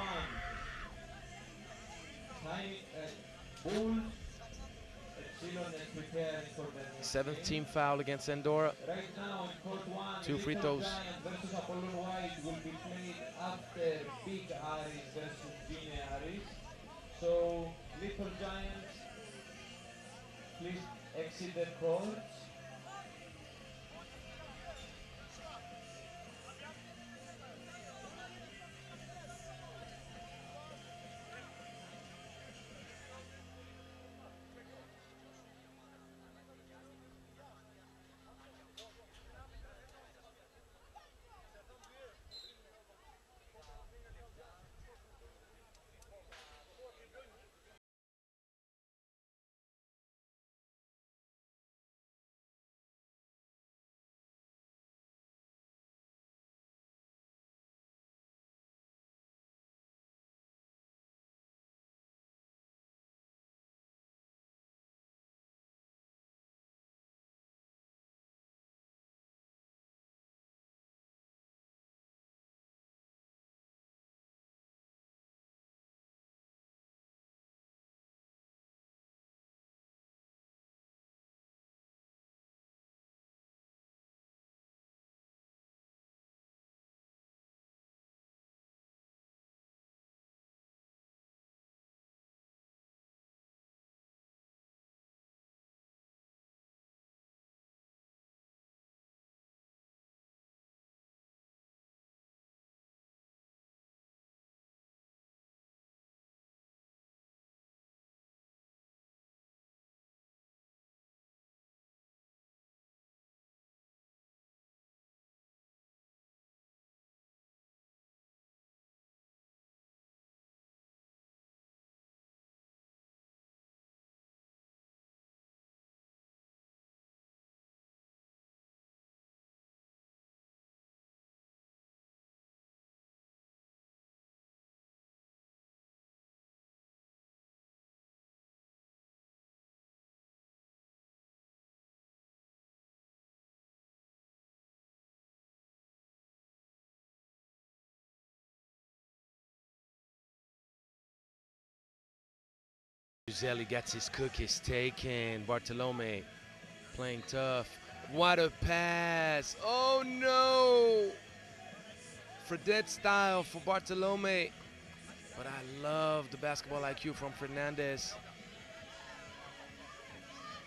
Seventh team foul against Andorra. Right now in court one, two free throws. Will be played after Big Aris versus Gina Aris. So Little Giants, please exit the court. Giselli gets his cookies taken. Bartolome playing tough. What a pass. Oh no! Fredette style for Bartolome. But I love the basketball I Q from Fernandez.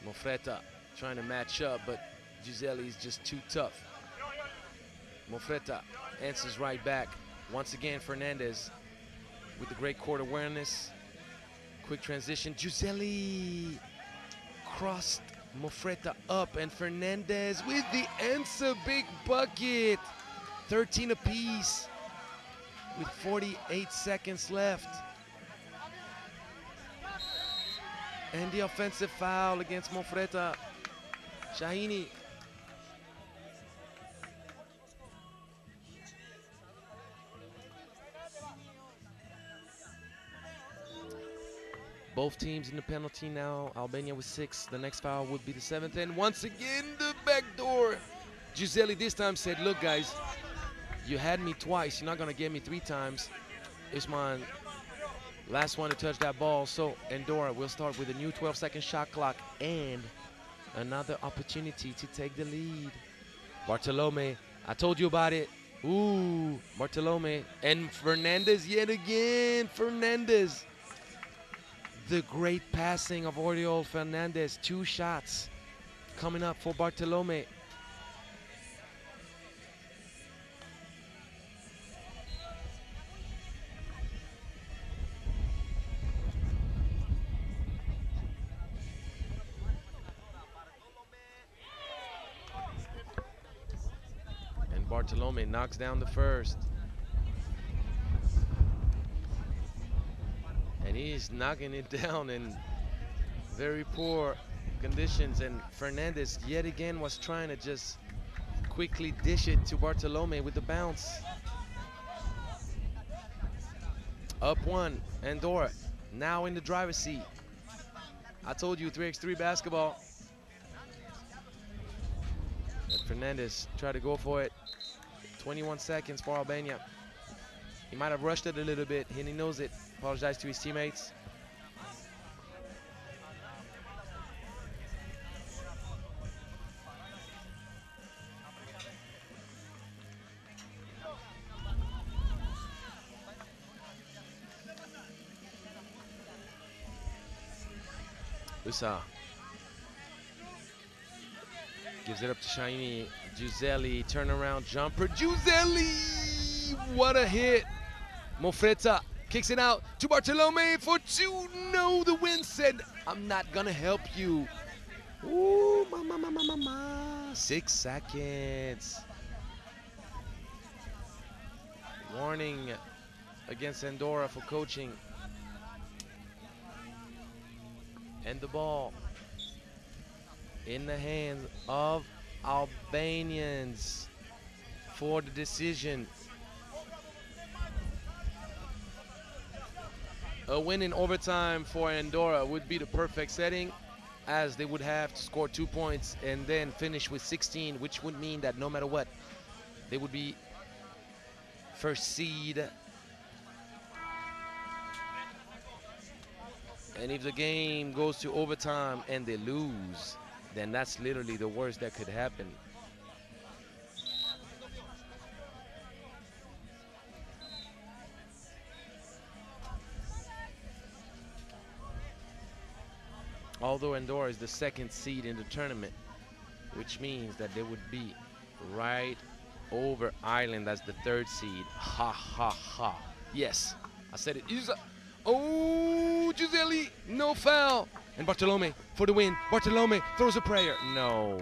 Mofretta trying to match up, but Giselli is just too tough. Mofretta answers right back. Once again, Fernandez with the great court awareness. Quick transition, Giselli crossed Mofretta up and Fernandez with the answer, big bucket. thirteen apiece with forty-eight seconds left. And the offensive foul against Mofretta. Shahini. Both teams in the penalty now. Albania with six. The next foul would be the seventh. And once again, the back door. Giselli this time said, look, guys, you had me twice. You're not going to get me three times. Isman, last one to touch that ball. So Andorra will start with a new twelve second shot clock and another opportunity to take the lead. Bartolome, I told you about it. Ooh, Bartolome. And Fernandez yet again. Fernandez. The great passing of Oriol Fernandez. Two shots coming up for Bartolome. Bartolome knocks down the first. And he's knocking it down in very poor conditions. And Fernandez yet again was trying to just quickly dish it to Bartolome with the bounce. Up one, Andorra, now in the driver's seat. I told you, three x three basketball. And Fernandez tried to go for it. twenty-one seconds for Albania. He might have rushed it a little bit, and he knows it. Apologize to his teammates. Usa gives it up to Shahini. Giselli, turnaround jumper. Giselli, what a hit. Mofretta kicks it out to Bartolome for two. No, the win said, I'm not gonna help you. Ooh, ma, ma, ma, ma, ma. Six seconds. Warning against Andorra for coaching. And the ball in the hands of Albanians for the decision. A win in overtime for Andorra would be the perfect setting, as they would have to score two points and then finish with sixteen, which would mean that no matter what, they would be first seed. And if the game goes to overtime and they lose, then that's literally the worst that could happen. Although Andorra is the second seed in the tournament, which means that they would be right over Ireland as the third seed. Ha, ha, ha. Yes, I said it. Oh, Giselli, no foul. And Bartolome for the win. Bartolome throws a prayer. No.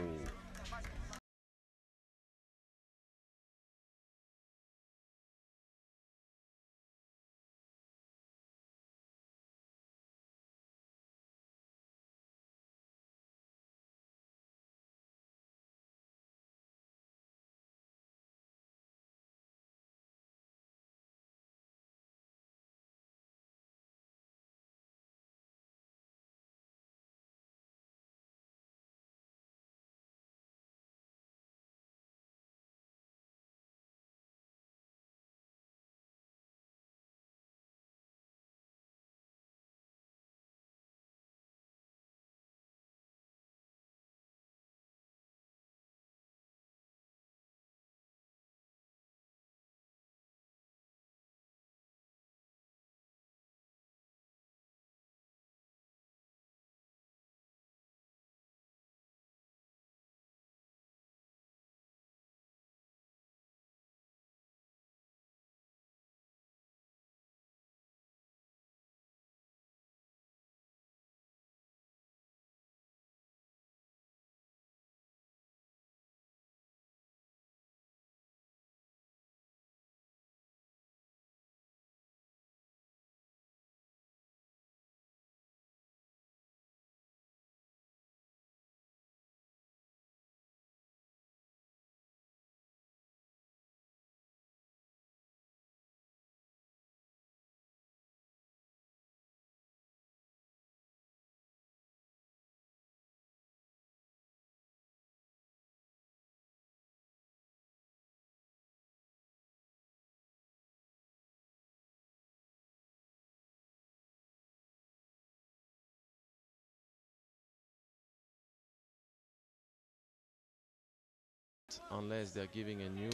Unless they're giving a new,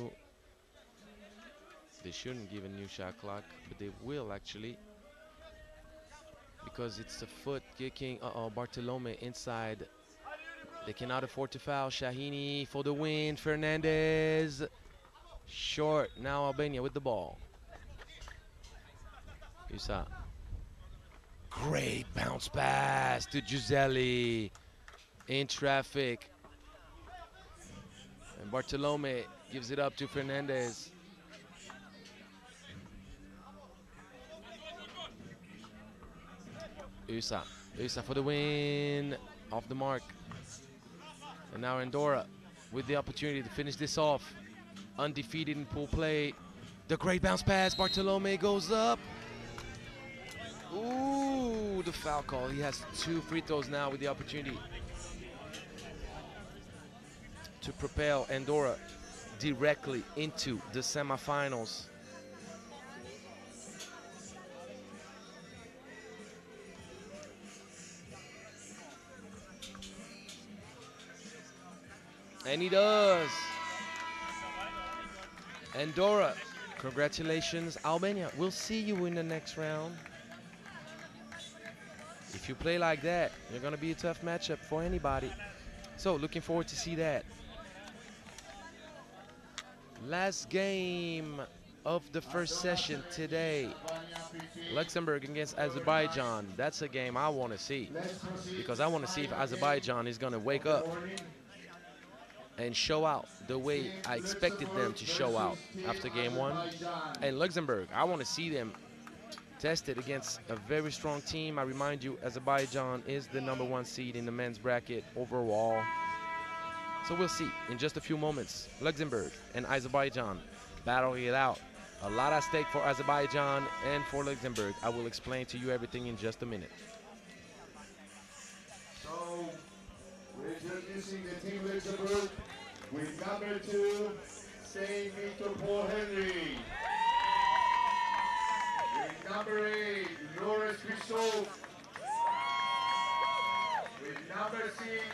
they shouldn't give a new shot clock, but they will actually, because it's the foot kicking. Uh-oh, Bartolome inside. They cannot afford to foul. Shahini for the win. Fernandez short. Now Albania with the ball. You saw great bounce pass to Giselli in traffic. And Bartolome gives it up to Fernandez. Usa, Usa for the win, off the mark. And now Andorra with the opportunity to finish this off. Undefeated in pool play. The great bounce pass, Bartolome goes up. Ooh, the foul call. He has two free throws now with the opportunity to propel Andorra directly into the semifinals. And he does. Andorra, congratulations. Albania, we'll see you in the next round. If you play like that, you're going to be a tough matchup for anybody. So, looking forward to see that. Last game of the first session today. Luxembourg against Azerbaijan. That's a game I want to see, because I want to see if Azerbaijan is going to wake up and show out the way I expected them to show out after game one. And Luxembourg, I want to see them tested against a very strong team. I remind you, Azerbaijan is the number one seed in the men's bracket overall. So we'll see in just a few moments. Luxembourg and Azerbaijan battling it out. A lot at stake for Azerbaijan and for Luxembourg. I will explain to you everything in just a minute. So, we're introducing the team Luxembourg with number two, Saint Victor Paul Henry. With number eight, Norris Christophe. With number six,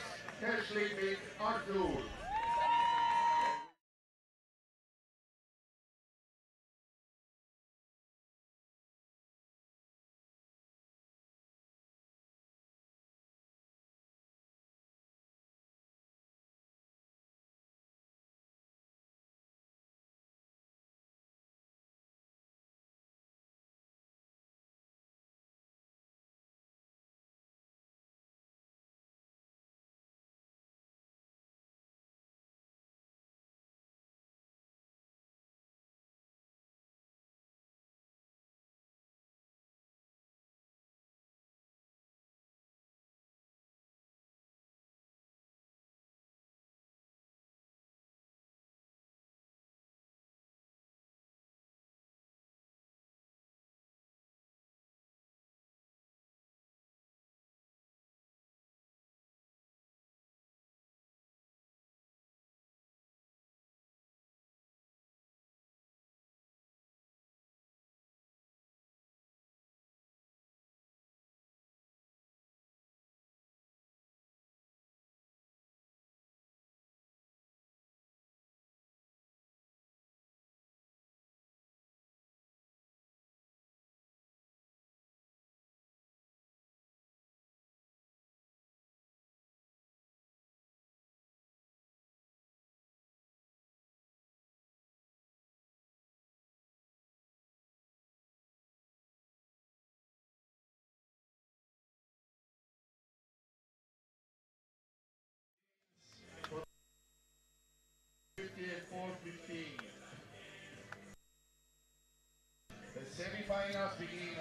Keshley Vic Ushling.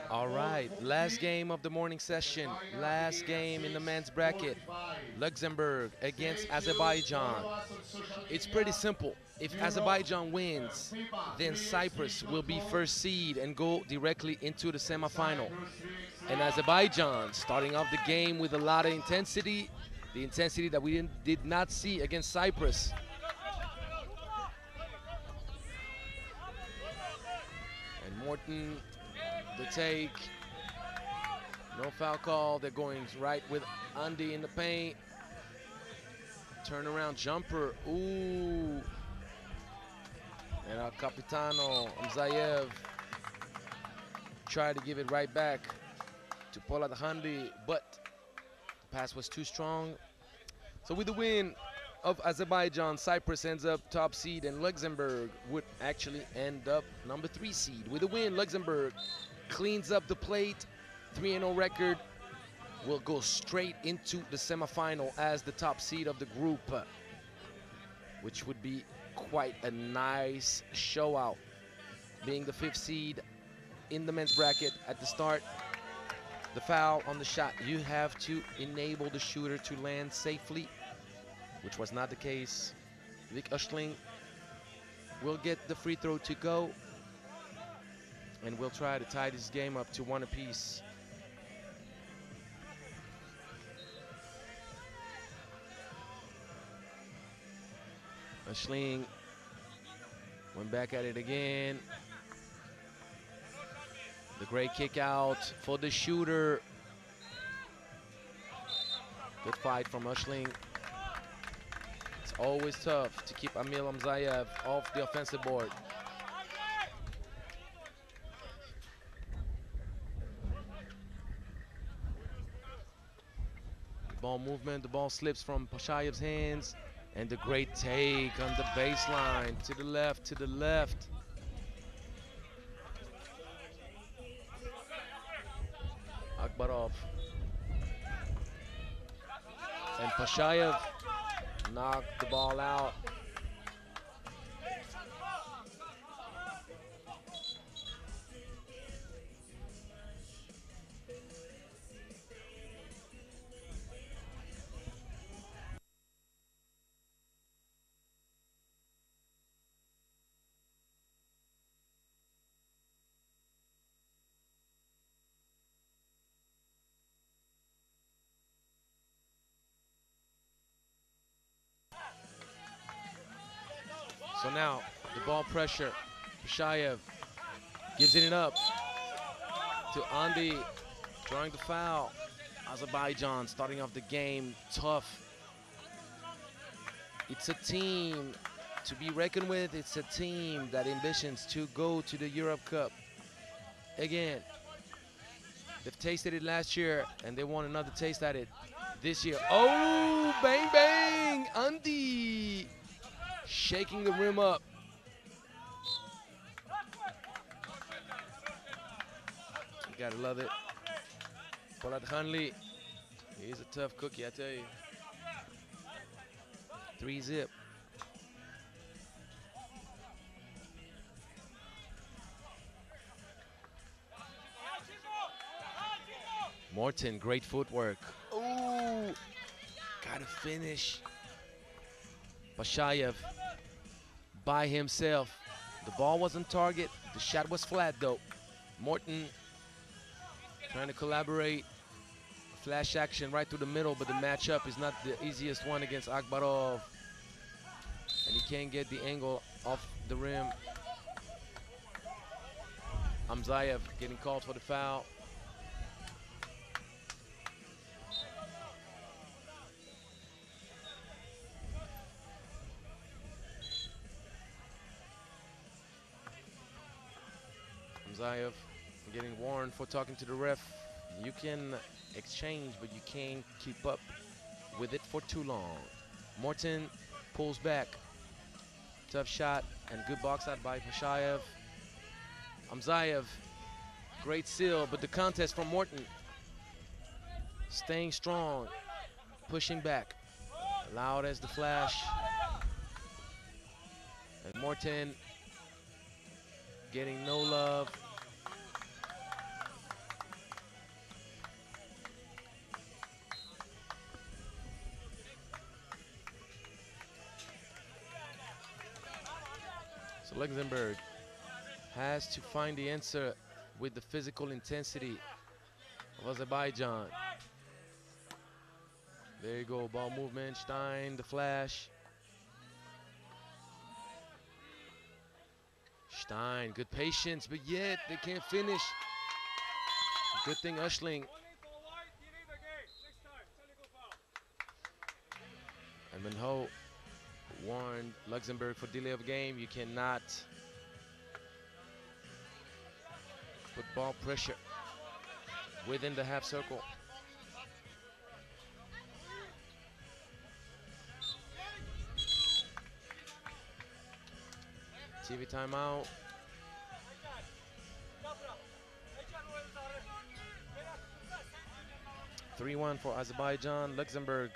All right, last game of the morning session, last game in the men's bracket, Luxembourg against Azerbaijan. It's pretty simple. If Azerbaijan wins, then Cyprus will be first seed and go directly into the semifinal. And Azerbaijan starting off the game with a lot of intensity, the intensity that we didn't, did not see against Cyprus. Morten, the take, no foul call. They're going right with Andy in the paint. Turnaround jumper, ooh. And our Capitano, Amzayev, tried to give it right back to Polat Handi, but the pass was too strong. So with the win of Azerbaijan, Cyprus ends up top seed, and Luxembourg would actually end up number three seed. With a win, Luxembourg cleans up the plate, three and oh record, will go straight into the semifinal as the top seed of the group, which would be quite a nice show out, being the fifth seed in the men's bracket at the start. The foul on the shot, you have to enable the shooter to land safely, which was not the case. Vic Ushling will get the free throw to go, and we'll try to tie this game up to one apiece. Ushling went back at it again. The great kick out for the shooter. Good fight from Ushling. It's always tough to keep Amil Amzayev off the offensive board. The ball movement, the ball slips from Pashayev's hands, and the great take on the baseline, to the left, to the left. Akbarov. And Pashayev knocked the ball out. So now, the ball pressure, Pashayev gives it up to Andy, drawing the foul. Azerbaijan starting off the game tough. It's a team to be reckoned with. It's a team that ambitions to go to the Europe Cup. Again, they've tasted it last year, and they want another taste at it this year. Oh, bang, bang, Andy! Shaking the rim up. You gotta love it. Polat Hanley, he's a tough cookie, I tell you. Three zip. Morten, great footwork. Ooh, gotta finish. Pashayev by himself. The ball was on target. The shot was flat, though. Morten trying to collaborate. Flash action right through the middle, but the matchup is not the easiest one against Akbarov. And he can't get the angle off the rim. Amzayev getting called for the foul. Zayev getting warned for talking to the ref. You can exchange, but you can't keep up with it for too long. Morten pulls back. Tough shot and good box out by Pashayev. Amzayev, great seal, but the contest from Morten. Staying strong, pushing back. Loud as the flash. And Morten getting no love. Luxembourg has to find the answer with the physical intensity of Azerbaijan. There you go, ball movement, Stein, the flash. Stein, good patience, but yet they can't finish. Good thing Ushling and Manho warned Luxembourg for delay of game. You cannot put ball pressure within the half circle. T V timeout. three one for Azerbaijan. Luxembourg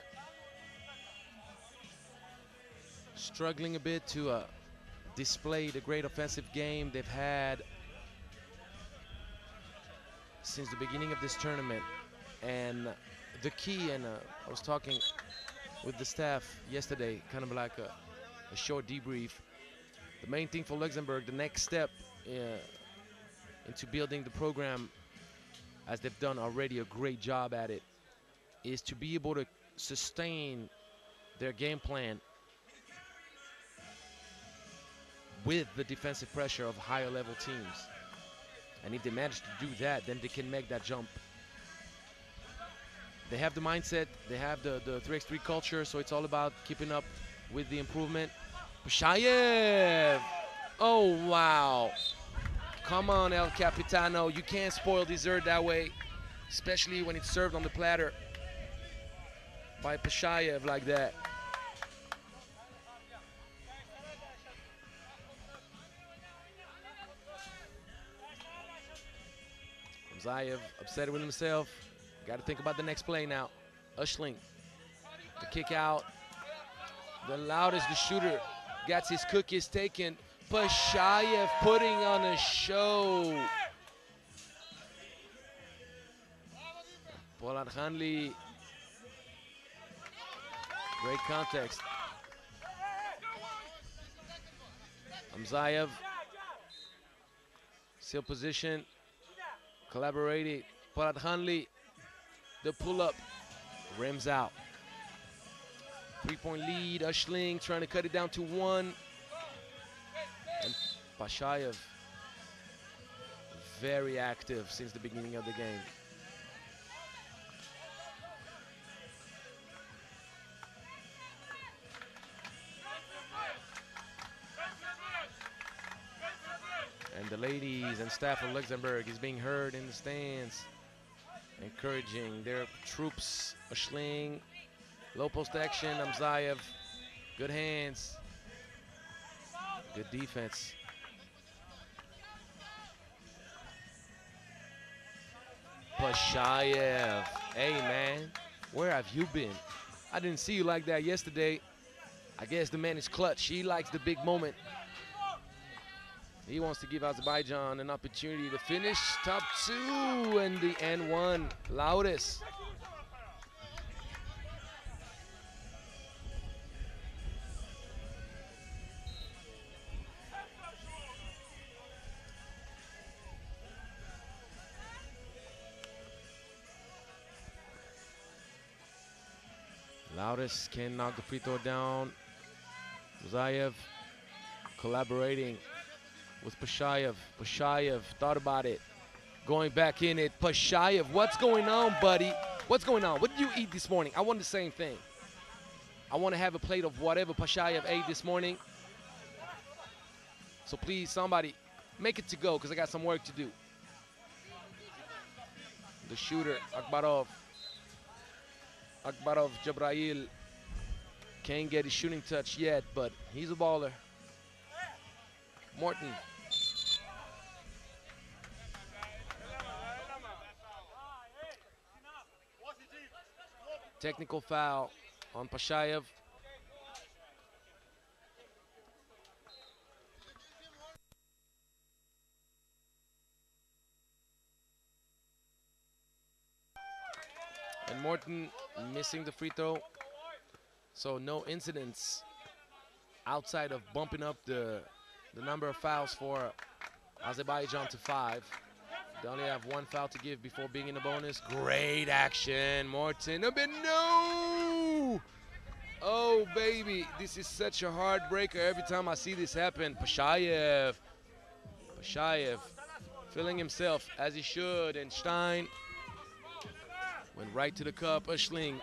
struggling a bit to uh, display the great offensive game they've had since the beginning of this tournament. And the key, and uh, I was talking with the staff yesterday, kind of like a, a short debrief, the main thing for Luxembourg, the next step uh, into building the program, as they've done already a great job at it, is to be able to sustain their game plan with the defensive pressure of higher level teams. And if they manage to do that, then they can make that jump. They have the mindset, they have the, the three by three culture, so it's all about keeping up with the improvement. Pashayev! Oh, wow. Come on, El Capitano. You can't spoil dessert that way, especially when it's served on the platter by Pashayev like that. Amzayev upset with himself. Got to think about the next play now. Ushling, the kick out. The loudest, the shooter gets his cookies taken. Pashayev putting on a show. Polat Hanli. Great context. Amzayev, seal position, collaborating. Polat Hanli. The pull-up, rims out. Three-point lead, Ushling trying to cut it down to one. And Pashayev, very active since the beginning of the game. And the ladies and staff of Luxembourg is being heard in the stands, encouraging their troops. Ushling, low post action, Amzayev, good hands, good defense. Pashayev, hey man, where have you been? I didn't see you like that yesterday. I guess the man is clutch, he likes the big moment. He wants to give Azerbaijan an opportunity to finish top two, and the N one, loudest. Loudest can knock the free throw down. Zayev collaborating with Pashayev. Pashayev thought about it, going back in it. Pashayev, what's going on, buddy? What's going on? What did you eat this morning? I want the same thing. I want to have a plate of whatever Pashayev ate this morning. So please, somebody, make it to go, because I got some work to do. The shooter, Akbarov. Akbarov Jabrail can't get his shooting touch yet, but he's a baller. Morten. Technical foul on Pashayev. And Morten missing the free throw. So no incidents outside of bumping up the, the number of fouls for Azerbaijan to five. They only have one foul to give before being in the bonus. Great action, Morten. A bit, no! Oh, baby, this is such a heartbreaker every time I see this happen. Pashayev, Pashayev feeling himself as he should, and Stein went right to the cup. Ushling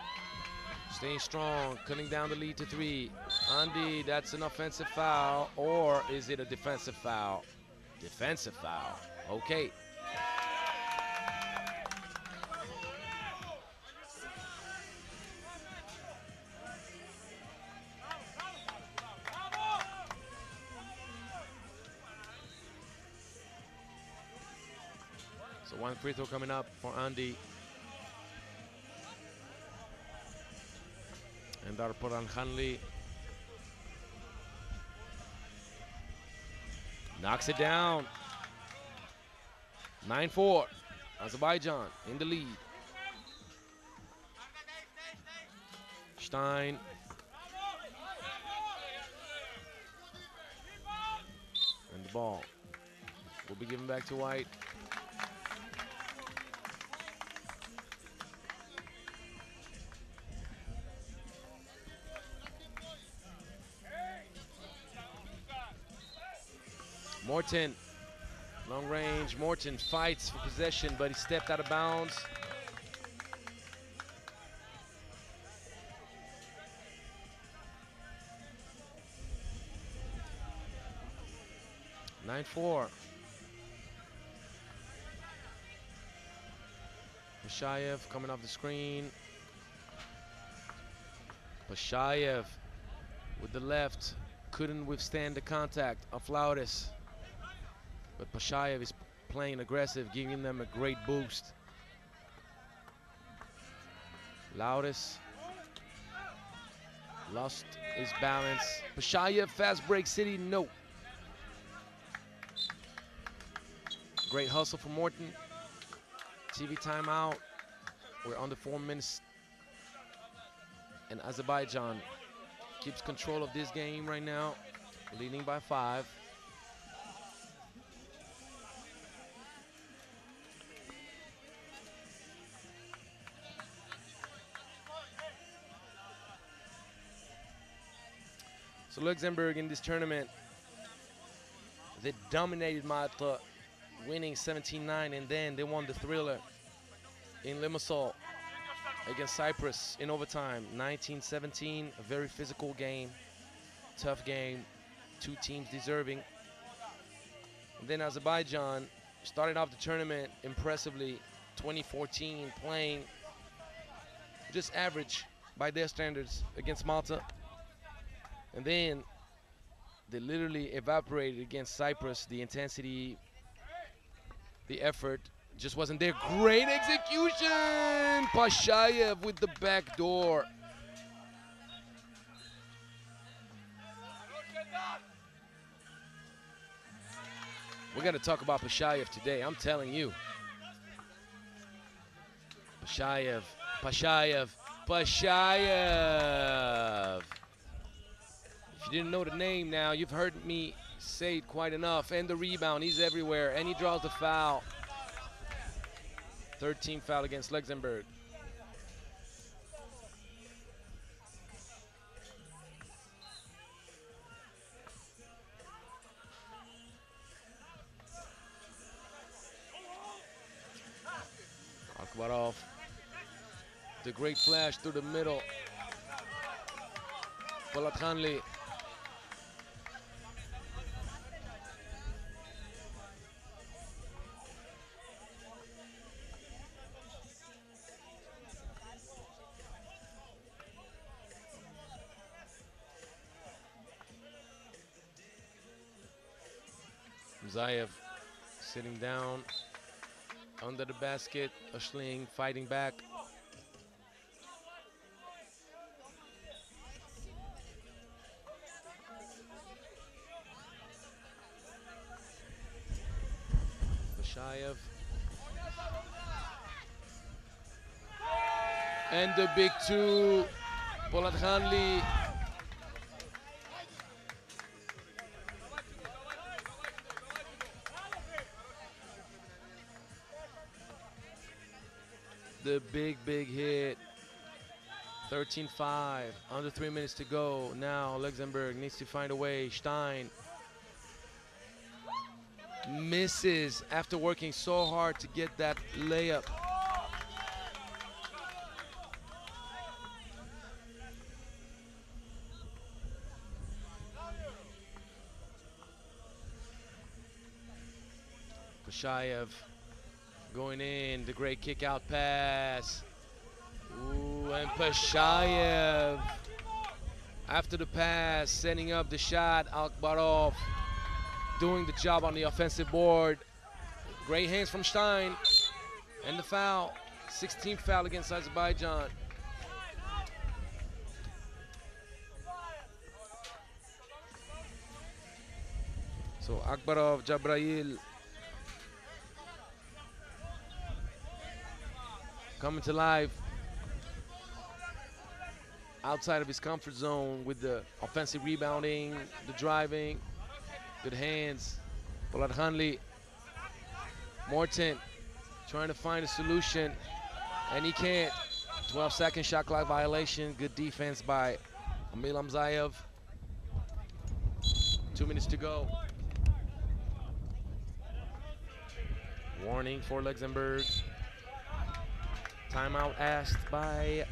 staying strong, cutting down the lead to three. Andy, that's an offensive foul, or is it a defensive foul? Defensive foul, okay. So one free throw coming up for Andy. And Arbër Hanli Knocks it down. nine four. Azerbaijan in the lead. Stein. And the ball will be given back to White. Morten, long range. Morten fights for possession, but he stepped out of bounds. nine four. Pashayev coming off the screen. Pashayev with the left. Couldn't withstand the contact of Aflaudis. But Pashayev is playing aggressive, giving them a great boost. Loudis lost his balance. Pashayev, fast break city, no. Great hustle for Morten. T V timeout. We're under four minutes. And Azerbaijan keeps control of this game right now, leading by five. So Luxembourg in this tournament, they dominated Malta, winning seventeen nine, and then they won the thriller in Limassol against Cyprus in overtime, nineteen seventeen, a very physical game, tough game, two teams deserving. And then Azerbaijan started off the tournament impressively, twenty fourteen, playing just average by their standards against Malta. And then they literally evaporated against Cyprus. The intensity, the effort just wasn't there. Great execution! Pashayev with the back door. We're gonna talk about Pashayev today, I'm telling you. Pashayev, Pashayev, Pashayev. Didn't know the name now. You've heard me say it quite enough. And the rebound, he's everywhere. And he draws the foul. thirteenth foul against Luxembourg. Akhbarov, the great flash through the middle. Polathanli. Amzayev sitting down under the basket. Ushling fighting back. Pashayev. And the big two, Polathanli. The big, big hit. thirteen five, under three minutes to go. Now Luxembourg needs to find a way. Stein misses after working so hard to get that layup. Pashayev. Going in, the great kick out pass. Ooh, and Pashayev, after the pass, setting up the shot. Akhbarov doing the job on the offensive board. Great hands from Stein. And the foul, sixteenth foul against Azerbaijan. So Akbarov, Jabrail coming to life outside of his comfort zone with the offensive rebounding, the driving, good hands. Polat Hanley, Morten trying to find a solution, and he can't. twelve second shot clock violation. Good defense by Amil Amzayev. Two minutes to go. Warning for Luxembourg. Timeout asked by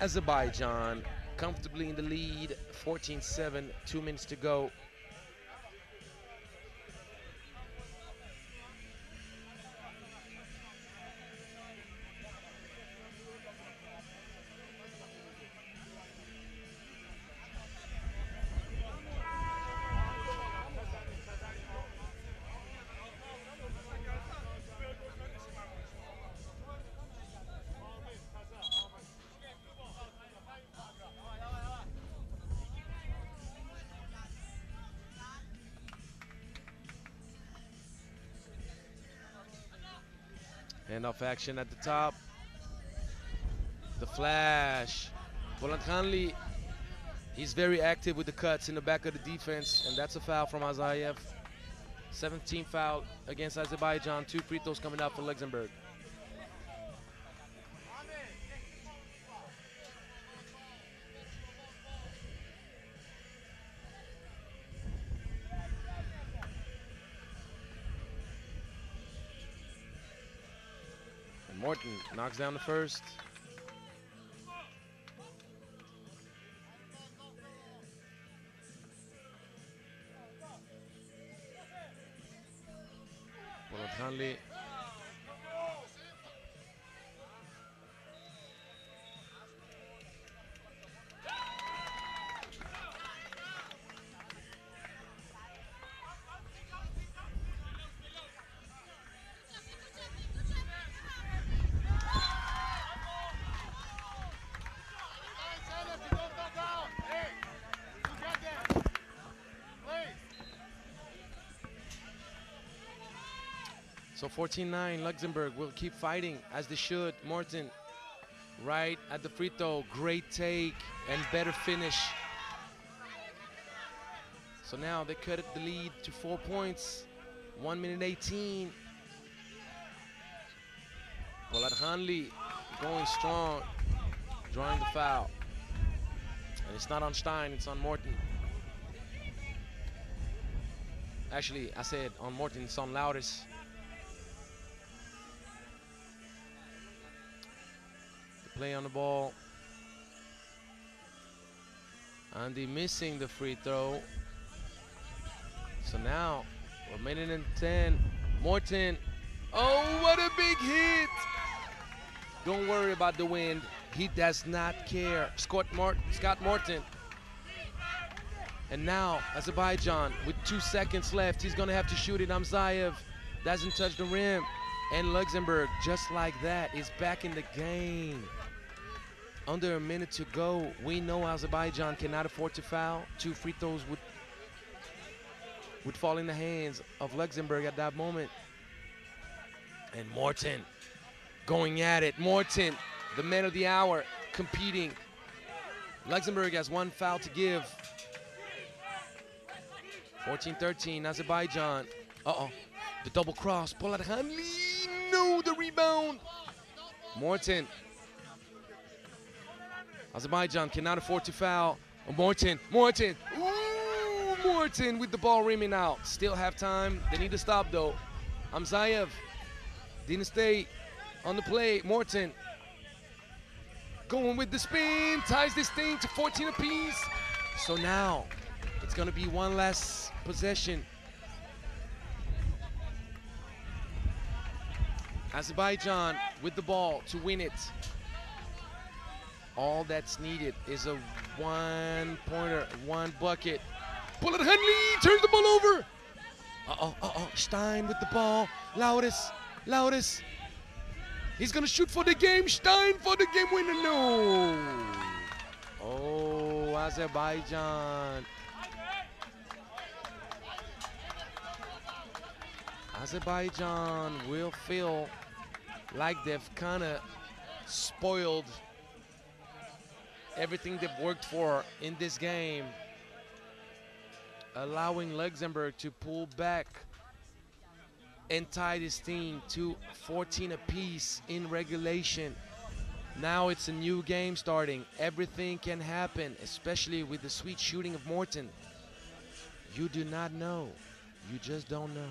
Azerbaijan. Comfortably in the lead, fourteen seven, two minutes to go. Handoff action at the top. The flash. Polat Hanley, he's very active with the cuts in the back of the defense, and that's a foul from Azayev. seventeenth foul against Azerbaijan. Two free throws coming out for Luxembourg. Morten knocks down the first. Polat Hanley. So fourteen nine, Luxembourg will keep fighting as they should. Morten right at the free throw, great take and better finish. So now they cut the lead to four points, one minute eighteen. Polat Hanley going strong, drawing the foul. And it's not on Stein, it's on Morten. Actually, I said on Morten, it's on Lauris. Play on the ball. Andy missing the free throw. So now, a minute and ten. Morten. Oh, what a big hit! Don't worry about the wind. He does not care. Scott Morten. Scott Morten. And now, Azerbaijan, with two seconds left, he's gonna have to shoot it. Amzayev doesn't touch the rim. And Luxembourg, just like that, is back in the game. Under a minute to go. We know Azerbaijan cannot afford to foul. Two free throws would, would fall in the hands of Luxembourg at that moment. And Morten going at it. Morten, the man of the hour, competing. Luxembourg has one foul to give. fourteen thirteen, Azerbaijan. Uh-oh, the double cross, Polat Hanley. No, the rebound. Morten. Azerbaijan cannot afford to foul. Morten, Morten. Ooh, Morten with the ball rimming out. Still have time. They need to stop, though. Amzayev didn't stay on the play. Morten going with the spin. Ties this thing to fourteen apiece. So now it's going to be one last possession. Azerbaijan with the ball to win it. All that's needed is a one-pointer, one bucket. Polat Hanley turns the ball over. Uh-oh, uh-oh, Stein with the ball. Lauris, Lauris. He's gonna shoot for the game. Stein for the game winner, no. Oh, Azerbaijan. Azerbaijan will feel like they've kind of spoiled everything they've worked for in this game, allowing Luxembourg to pull back and tie this team to fourteen apiece in regulation. Now it's a new game starting. Everything can happen, especially with the sweet shooting of Morten. You do not know. You just don't know.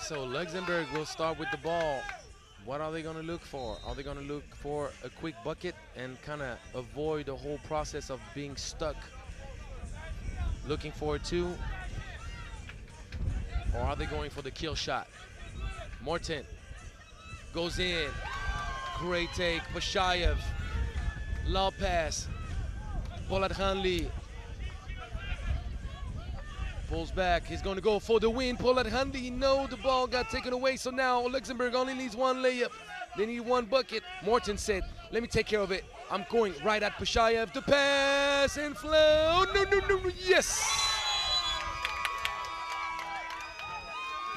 So Luxembourg will start with the ball. What are they going to look for? Are they going to look for a quick bucket and kind of avoid the whole process of being stuck looking for a two? Or are they going for the kill shot? Morten goes in. Great take. Pashayev. Low pass. Polathanli pulls back, he's going to go for the win. Polat Handi, no, the ball got taken away. So now Luxembourg only needs one layup. They need one bucket. Morten said, let me take care of it. I'm going right at Pashayev. The pass and flow. Oh, no, no, no, no, yes.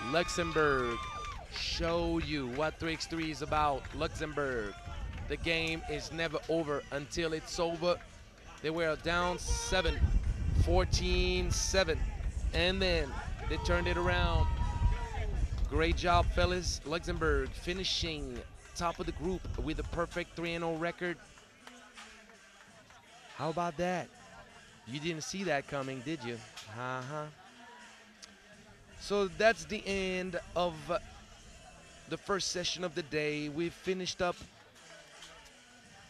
Luxembourg, show you what three by three is about. Luxembourg, the game is never over until it's over. They were down seven, fourteen seven. And then they turned it around. Great job, fellas. Luxembourg finishing top of the group with a perfect three and oh record. How about that? You didn't see that coming, did you? Uh-huh. So that's the end of the first session of the day. We've finished up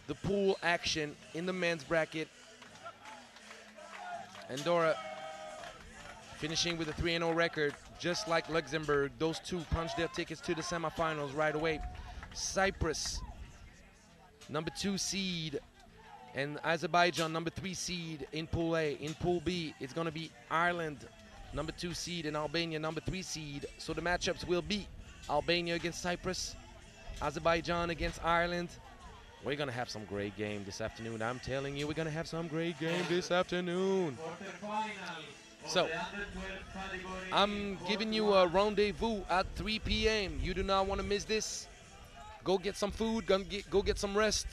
the pool action in the men's bracket. Andorra finishing with a three and oh record, just like Luxembourg. Those two punched their tickets to the semifinals right away. Cyprus, number two seed, and Azerbaijan, number three seed in Pool A. In Pool B, it's gonna be Ireland, number two seed, and Albania, number three seed. So the matchups will be Albania against Cyprus, Azerbaijan against Ireland. We're gonna have some great game this afternoon. I'm telling you, we're gonna have some great game this afternoon. So, I'm giving you a rendezvous at three p m You do not want to miss this. Go get some food, go get, go get some rest,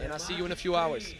and I'll see you in a few hours.